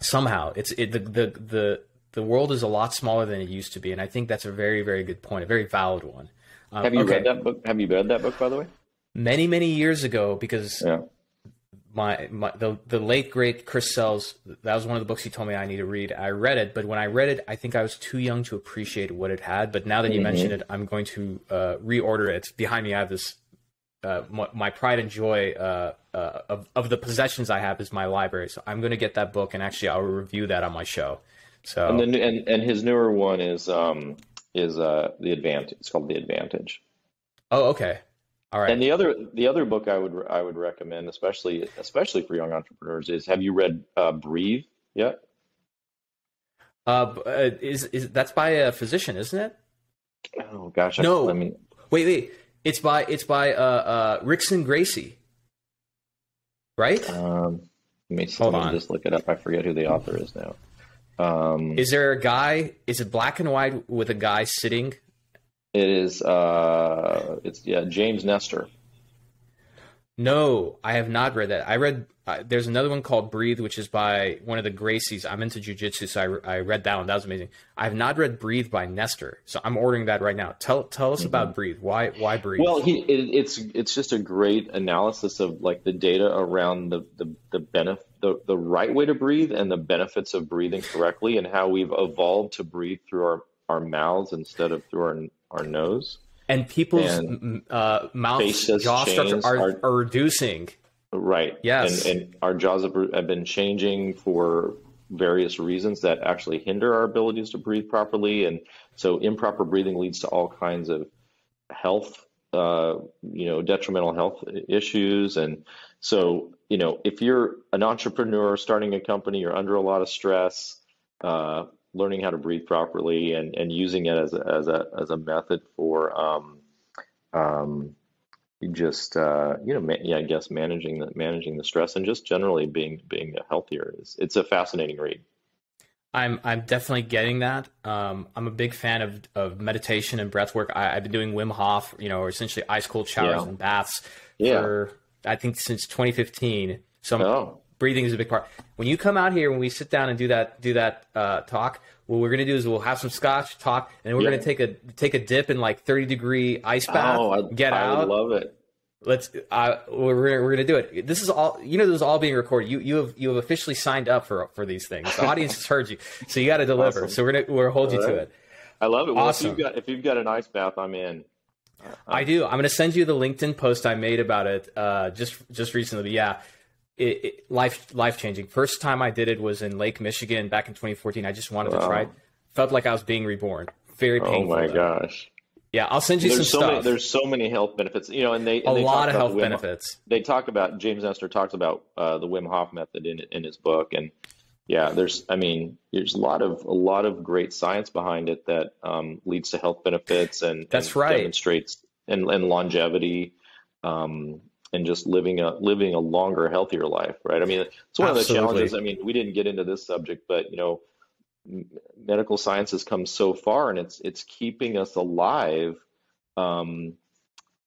somehow. It's it, the, the, the, the world is a lot smaller than it used to be. And I think that's a very, very good point, a very valid one. Um, have you okay. read that book? Have you read that book, by the way? Many, many years ago, because yeah. My, my the the late great Chris Sells, that was one of the books he told me I need to read. I read it, but when I read it, I think I was too young to appreciate what it had. But now that you mm-hmm. mentioned it, I'm going to uh, reorder it. Behind me, I have this. Uh, my, my pride and joy uh, uh, of of the possessions I have is my library. So I'm going to get that book, and actually, I'll review that on my show. So and the, and, and his newer one is um is uh the Advantage. It's called The Advantage. Oh, okay. All right. And the other the other book I would I would recommend, especially especially for young entrepreneurs, is have you read uh, Breathe yet? Uh, is is that's by a physician, isn't it? Oh gosh, no. I, let me... Wait, wait. It's by it's by uh, uh, Rickson Gracie, right? Um, let me see, Hold let me on. Just look it up. I forget who the author is now. Um, is there a guy? Is it black and white with a guy sitting? It is, uh, it's, yeah, James Nestor. No, I have not read that. I read, uh, there's another one called Breathe, which is by one of the Gracies. I'm into jujitsu, so I, I read that one. That was amazing. I have not read Breathe by Nestor, so I'm ordering that right now. Tell tell us mm-hmm. about Breathe. Why why Breathe? Well, he, it, it's it's just a great analysis of, like, the data around the the the, benef- the the right way to breathe and the benefits of breathing correctly and how we've evolved to breathe through our, our mouths instead of through our our nose, and people's and uh, mouth jaw structure are, are, are reducing. Right. Yes. And, and our jaws have, have been changing for various reasons that actually hinder our abilities to breathe properly. And so improper breathing leads to all kinds of health, uh, you know, detrimental health issues. And so, you know, if you're an entrepreneur starting a company, you're under a lot of stress, uh, learning how to breathe properly and, and using it as a, as a, as a method for, um, um, just, uh, you know, man, yeah, I guess managing the, managing the stress and just generally being, being healthier. It's, it's a fascinating read. I'm, I'm definitely getting that. Um, I'm a big fan of, of meditation and breath work. I, I've been doing Wim Hof, you know, or essentially ice cold showers yeah. and baths yeah. for, I think since twenty fifteen. So I'm, oh. breathing is a big part. When you come out here, when we sit down and do that, do that uh, talk, what we're going to do is we'll have some scotch, talk, and then we're yeah. going to take a take a dip in like thirty degree ice bath. Oh, I, get I out. I love it. Let's. Uh, we're we're going to do it. This is all. You know, this is all being recorded. You you have you have officially signed up for for these things. The audience has heard you, so you got to deliver. Awesome. So we're gonna we're hold all you right. to it. I love it. Well, awesome. If you've got if you've got an ice bath, I'm in. Uh, I do. I'm going to send you the LinkedIn post I made about it uh, just just recently. But yeah. It, it, life life changing. First time I did it was in Lake Michigan back in twenty fourteen. I just wanted wow. to try it. Felt like I was being reborn. Very painful. Oh my though. gosh. Yeah, I'll send you there's some so stuff. Many, there's so many health benefits, you know, and they and a they lot of health Wim, benefits. They talk about James Nestor talks about uh, the Wim Hof method in in his book, and yeah, there's I mean, there's a lot of a lot of great science behind it that um, leads to health benefits and that's and right demonstrates and, and longevity. Um, and just living a living a longer, healthier life, right? I mean, it's one Absolutely. Of the challenges. I mean, we didn't get into this subject, but you know, medical science has come so far, and it's it's keeping us alive. Um,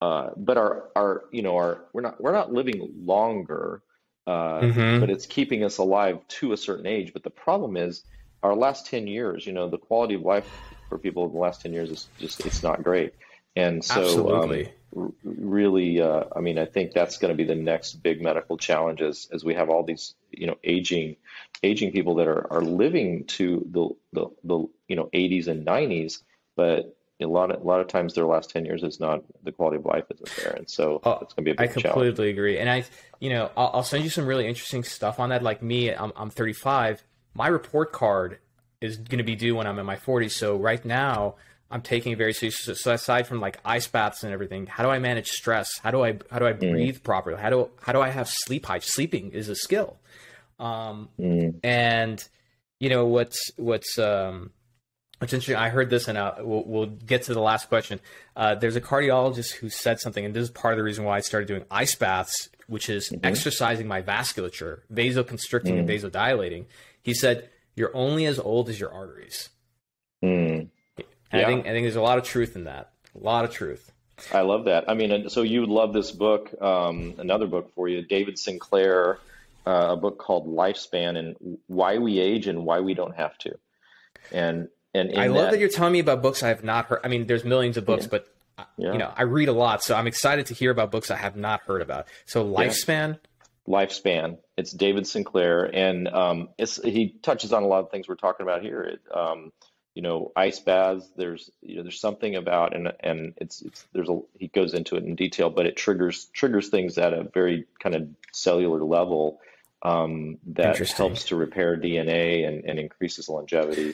uh, but our our you know our we're not we're not living longer, uh, mm-hmm. but it's keeping us alive to a certain age. But the problem is our last ten years. You know, the quality of life for people in the last ten years is just it's not great. And so, Absolutely. Um, really, uh, I mean, I think that's going to be the next big medical challenge as, as we have all these, you know, aging, aging people that are, are living to the, the, the, you know, eighties and nineties, but a lot of, a lot of times their last ten years is not, the quality of life isn't there. And so oh, it's going to be a big challenge. I completely challenge. agree. And I, you know, I'll, I'll send you some really interesting stuff on that. Like me, I'm, I'm thirty-five. My report card is going to be due when I'm in my forties. So right now, I'm taking it very seriously. So aside from like ice baths and everything, how do I manage stress? How do I how do I breathe mm. properly? How do how do I have sleep hygiene? Sleeping is a skill. Um, mm. And you know what's what's um, what's interesting. I heard this, and uh, we'll, we'll get to the last question. Uh, there's a cardiologist who said something, and this is part of the reason why I started doing ice baths, which is mm-hmm. exercising my vasculature, vasoconstricting mm. and vasodilating. He said, "You're only as old as your arteries." Mm. Yeah. I think I think there's a lot of truth in that. A lot of truth. I love that. I mean, so you love this book, um, another book for you, David Sinclair, uh, a book called Lifespan and Why We Age and Why We Don't Have to. And and I love that, that you're telling me about books I have not heard. I mean, there's millions of books, yeah. but I, yeah. you know, I read a lot, so I'm excited to hear about books I have not heard about. So Lifespan. Yeah. Lifespan. It's David Sinclair, and um, it's he touches on a lot of things we're talking about here. It, um, you know, ice baths, there's, you know, there's something about, and, and it's, it's, there's a, he goes into it in detail, but it triggers, triggers things at a very kind of cellular level, um, that helps to repair D N A and, and increases longevity.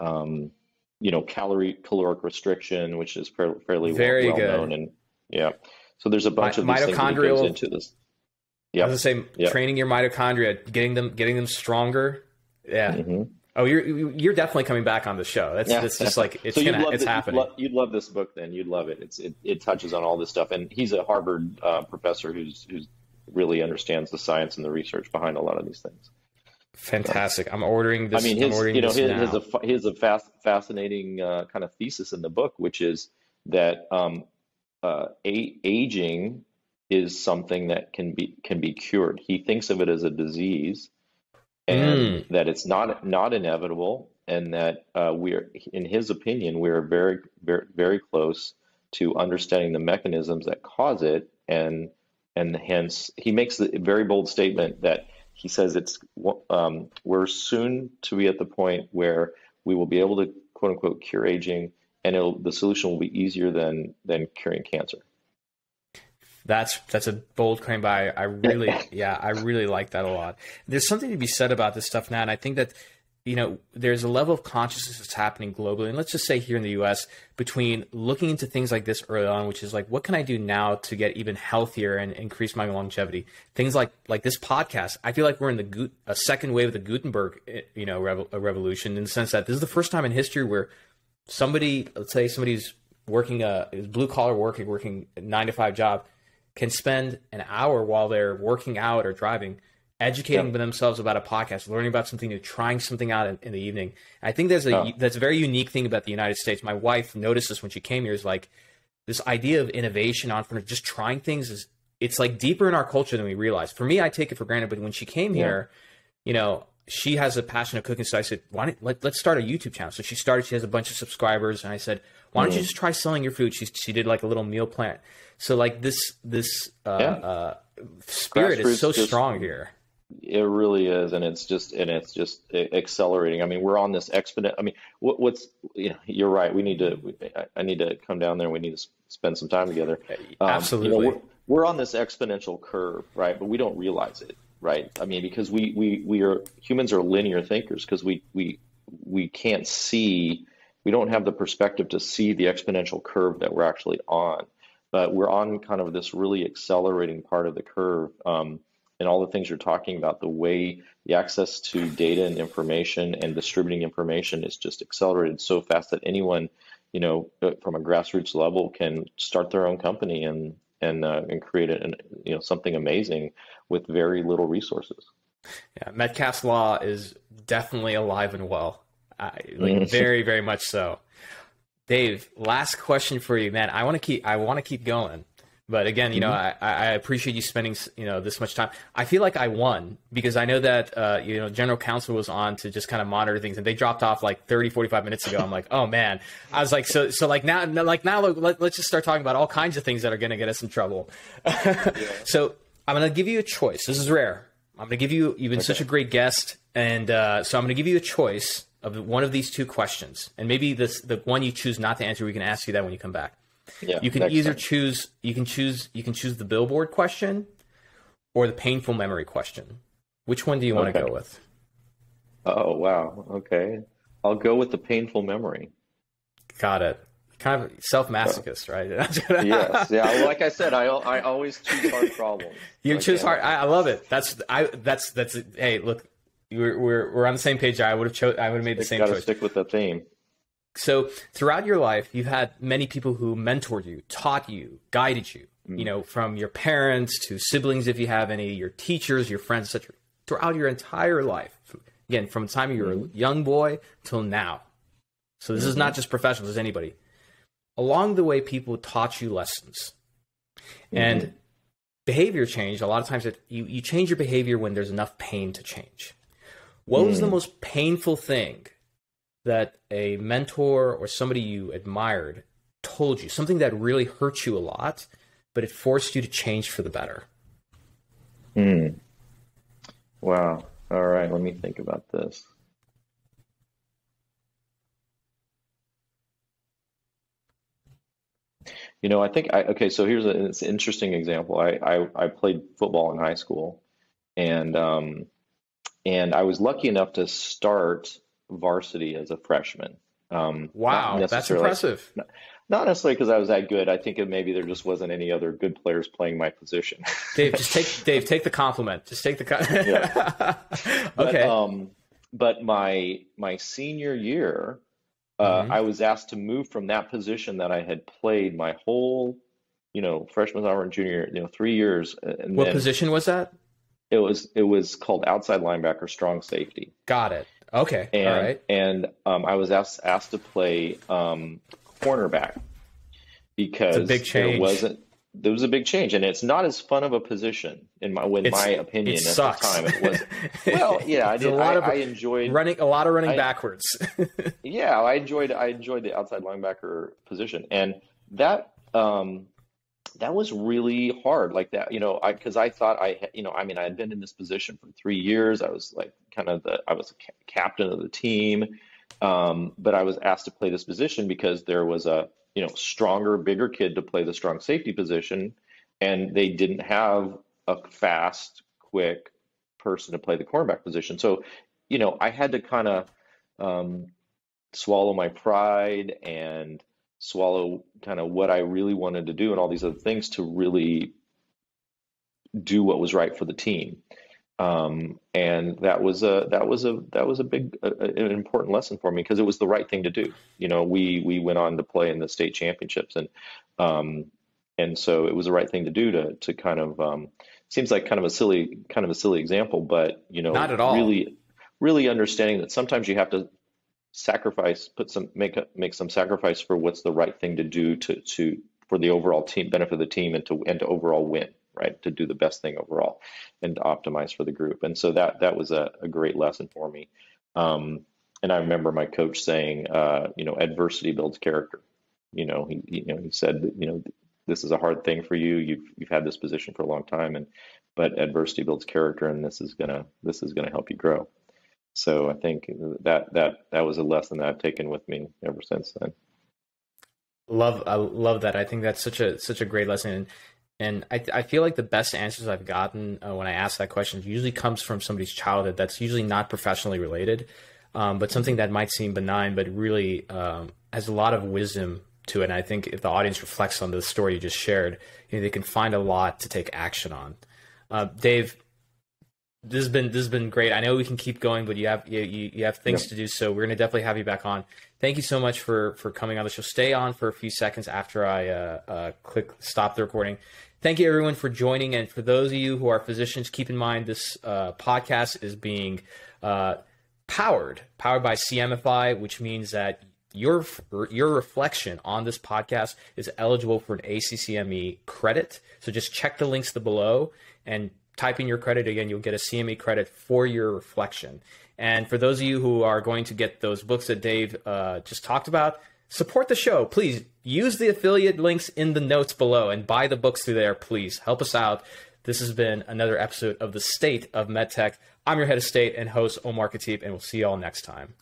Um, you know, calorie, caloric restriction, which is fairly, fairly very well, well known. And yeah, so there's a bunch My, of these mitochondrial, things that goes into this. Yeah. I was going to say, yep. training your mitochondria, getting them, getting them stronger. Yeah. Mm-hmm. Oh, you're you're definitely coming back on the show. That's yeah. that's just like it's so gonna, it's the, happening. You'd love, you'd love this book, then you'd love it. It's it, it touches on all this stuff, and he's a Harvard uh, professor who's who's really understands the science and the research behind a lot of these things. Fantastic! So, I'm ordering this. I mean, his, I'm ordering you know, his, his, his a, his a fast, fascinating uh, kind of thesis in the book, which is that um, uh, a, aging is something that can be can be cured. He thinks of it as a disease. And mm. that it's not not inevitable, and that uh, we're, in his opinion, we're very, very, very close to understanding the mechanisms that cause it, and and hence he makes the very bold statement that he says it's um, we're soon to be at the point where we will be able to quote unquote cure aging, and it'll, the solution will be easier than than curing cancer. That's that's a bold claim, but I, I really, yeah, I really like that a lot. There's something to be said about this stuff now, and I think that, you know, there's a level of consciousness that's happening globally, and let's just say here in the U S, between looking into things like this early on, which is like, what can I do now to get even healthier and increase my longevity? Things like like this podcast. I feel like we're in the a second wave of the Gutenberg, you know, rev revolution, in the sense that this is the first time in history where somebody, let's say somebody's working a blue collar working working a nine to five job, can spend an hour while they're working out or driving, educating yep. themselves about a podcast, learning about something new, trying something out in, in the evening. I think that's a, oh. that's a very unique thing about the United States. My wife noticed this when she came here, is like this idea of innovation, entrepreneur, just trying things is, it's like deeper in our culture than we realize. For me, I take it for granted, but when she came yeah. here, you know, she has a passion of cooking. So I said, why don't let, let's start a YouTube channel. So she started, she has a bunch of subscribers. And I said, why don't mm. you just try selling your food? She, she did like a little meal plan. So like this, this, uh, yeah. uh, spirit Grassroots is so just, strong here. It really is. And it's just, and it's just accelerating. I mean, we're on this exponent. I mean, what, what's, you know, you're right. We need to, we, I need to come down there. We need to spend some time together. Um, Absolutely. You know, we're, we're on this exponential curve, right? But we don't realize it. Right. I mean, because we, we, we are humans are linear thinkers, because we, we, we can't see, we don't have the perspective to see the exponential curve that we're actually on, but we're on kind of this really accelerating part of the curve. Um, and all the things you're talking about, the way the access to data and information and distributing information is just accelerated so fast that anyone, you know, from a grassroots level can start their own company and, and uh, and create an, you know, something amazing with very little resources. Yeah, Metcalfe's law is definitely alive and well. I, like very, very much so. Dave, last question for you, man. I want to keep, I want to keep going, but again, you mm-hmm. know, I, I appreciate you spending, you know, this much time. I feel like I won because I know that, uh, you know, general counsel was on to just kind of monitor things and they dropped off like thirty, forty-five minutes ago. I'm like, oh man, I was like, so, so like now, like now let, let's just start talking about all kinds of things that are going to get us in trouble. Yeah. So I'm going to give you a choice. This is rare. I'm going to give you, you've been okay. such a great guest. And, uh, so I'm going to give you a choice of one of these two questions, and maybe this, the one you choose not to answer, we can ask you that when you come back. Yeah, you can either time. choose, you can choose, you can choose the billboard question or the painful memory question. Which one do you okay. want to go with? Oh, wow. Okay. I'll go with the painful memory. Got it. Kind of self-masochist, yeah. right? Yes. Yeah. Like I said, I, I always choose hard problems. You like, choose hard. I, I love it. That's, I, that's, that's, hey, look, We're, we're, we're on the same page. I would have chose. I would have made the same choice. Got to stick with the theme. So throughout your life, you've had many people who mentored you, taught you, guided you, mm. you know, from your parents to siblings, if you have any, your teachers, your friends, et cetera, throughout your entire life. Again, from the time you were mm. a young boy till now. So this mm-hmm. is not just professionals, it's anybody. Along the way, people taught you lessons mm-hmm. and behavior change. A lot of times it, you, you change your behavior when there's enough pain to change. What was mm. the most painful thing that a mentor or somebody you admired told you? Something that really hurt you a lot, but it forced you to change for the better. Mm. Wow. All right. Let me think about this. You know, I think I, okay, so here's a, it's an interesting example. I, I, I played football in high school, and, um, And I was lucky enough to start varsity as a freshman. Um, wow, that's impressive. Not, not necessarily because I was that good. I think it, maybe there just wasn't any other good players playing my position. Dave, just take Dave, take the compliment. Just take the compliment. Yeah. Okay. But, um, but my my senior year, uh, mm-hmm. I was asked to move from that position that I had played my whole, you know, freshman, sophomore, and junior, you know, three years. And what then, position was that? It was it was called outside linebacker, strong safety. Got it. Okay. And, all right. And um, I was asked asked to play um, cornerback because it's a big change. There wasn't there was a big change, and it's not as fun of a position in my in my opinion. It at sucks. The time. It was well, yeah. I did. A lot I, of, I enjoyed running a lot of running I, backwards. yeah, I enjoyed I enjoyed the outside linebacker position, and that. Um, That was really hard, like that, you know, I, cause I thought I, you know, I mean, I had been in this position for three years. I was like kind of the, I was a ca captain of the team. Um, but I was asked to play this position because there was a, you know, stronger, bigger kid to play the strong safety position. And they didn't have a fast, quick person to play the cornerback position. So, you know, I had to kind of um, swallow my pride and swallow kind of what I really wanted to do and all these other things to really do what was right for the team. Um, and that was a, that was a, that was a big, a, an important lesson for me because it was the right thing to do. You know, we, we went on to play in the state championships and, um, and so it was the right thing to do to, to kind of, um, seems like kind of a silly, kind of a silly example, but you know, not at all. Really, really understanding that sometimes you have to sacrifice, put some, make a, make some sacrifice for what's the right thing to do to, to, for the overall team benefit of the team and to, and to overall win, right. To do the best thing overall and to optimize for the group. And so that, that was a, a great lesson for me. Um, and I remember my coach saying, uh, you know, adversity builds character, you know, he, you know, he said, that, you know, this is a hard thing for you. You've, you've had this position for a long time and, but adversity builds character and this is gonna, this is gonna help you grow. So I think that, that, that was a lesson that I've taken with me ever since then. Love, I love that. I think that's such a, such a great lesson. And, and I, I feel like the best answers I've gotten uh, when I ask that question usually comes from somebody's childhood. That's usually not professionally related, um, but something that might seem benign, but really um, has a lot of wisdom to it. And I think if the audience reflects on the story you just shared, you know, they can find a lot to take action on. Uh, Dave, This has been this has been great. I know we can keep going, but you have you you have things yeah. to do, so we're gonna definitely have you back on. Thank you so much for for coming on the show. Stay on for a few seconds after I uh, uh, click stop the recording. Thank you everyone for joining, and for those of you who are physicians, keep in mind this uh, podcast is being uh, powered powered by C M F I, which means that your your reflection on this podcast is eligible for an A C C M E credit. So just check the links below and type in your credit. Again, you'll get a C M E credit for your reflection. And for those of you who are going to get those books that Dave uh, just talked about, support the show. Please use the affiliate links in the notes below and buy the books through there. Please help us out. This has been another episode of The State of MedTech. I'm your head of state and host, Omar Khatib, and we'll see you all next time.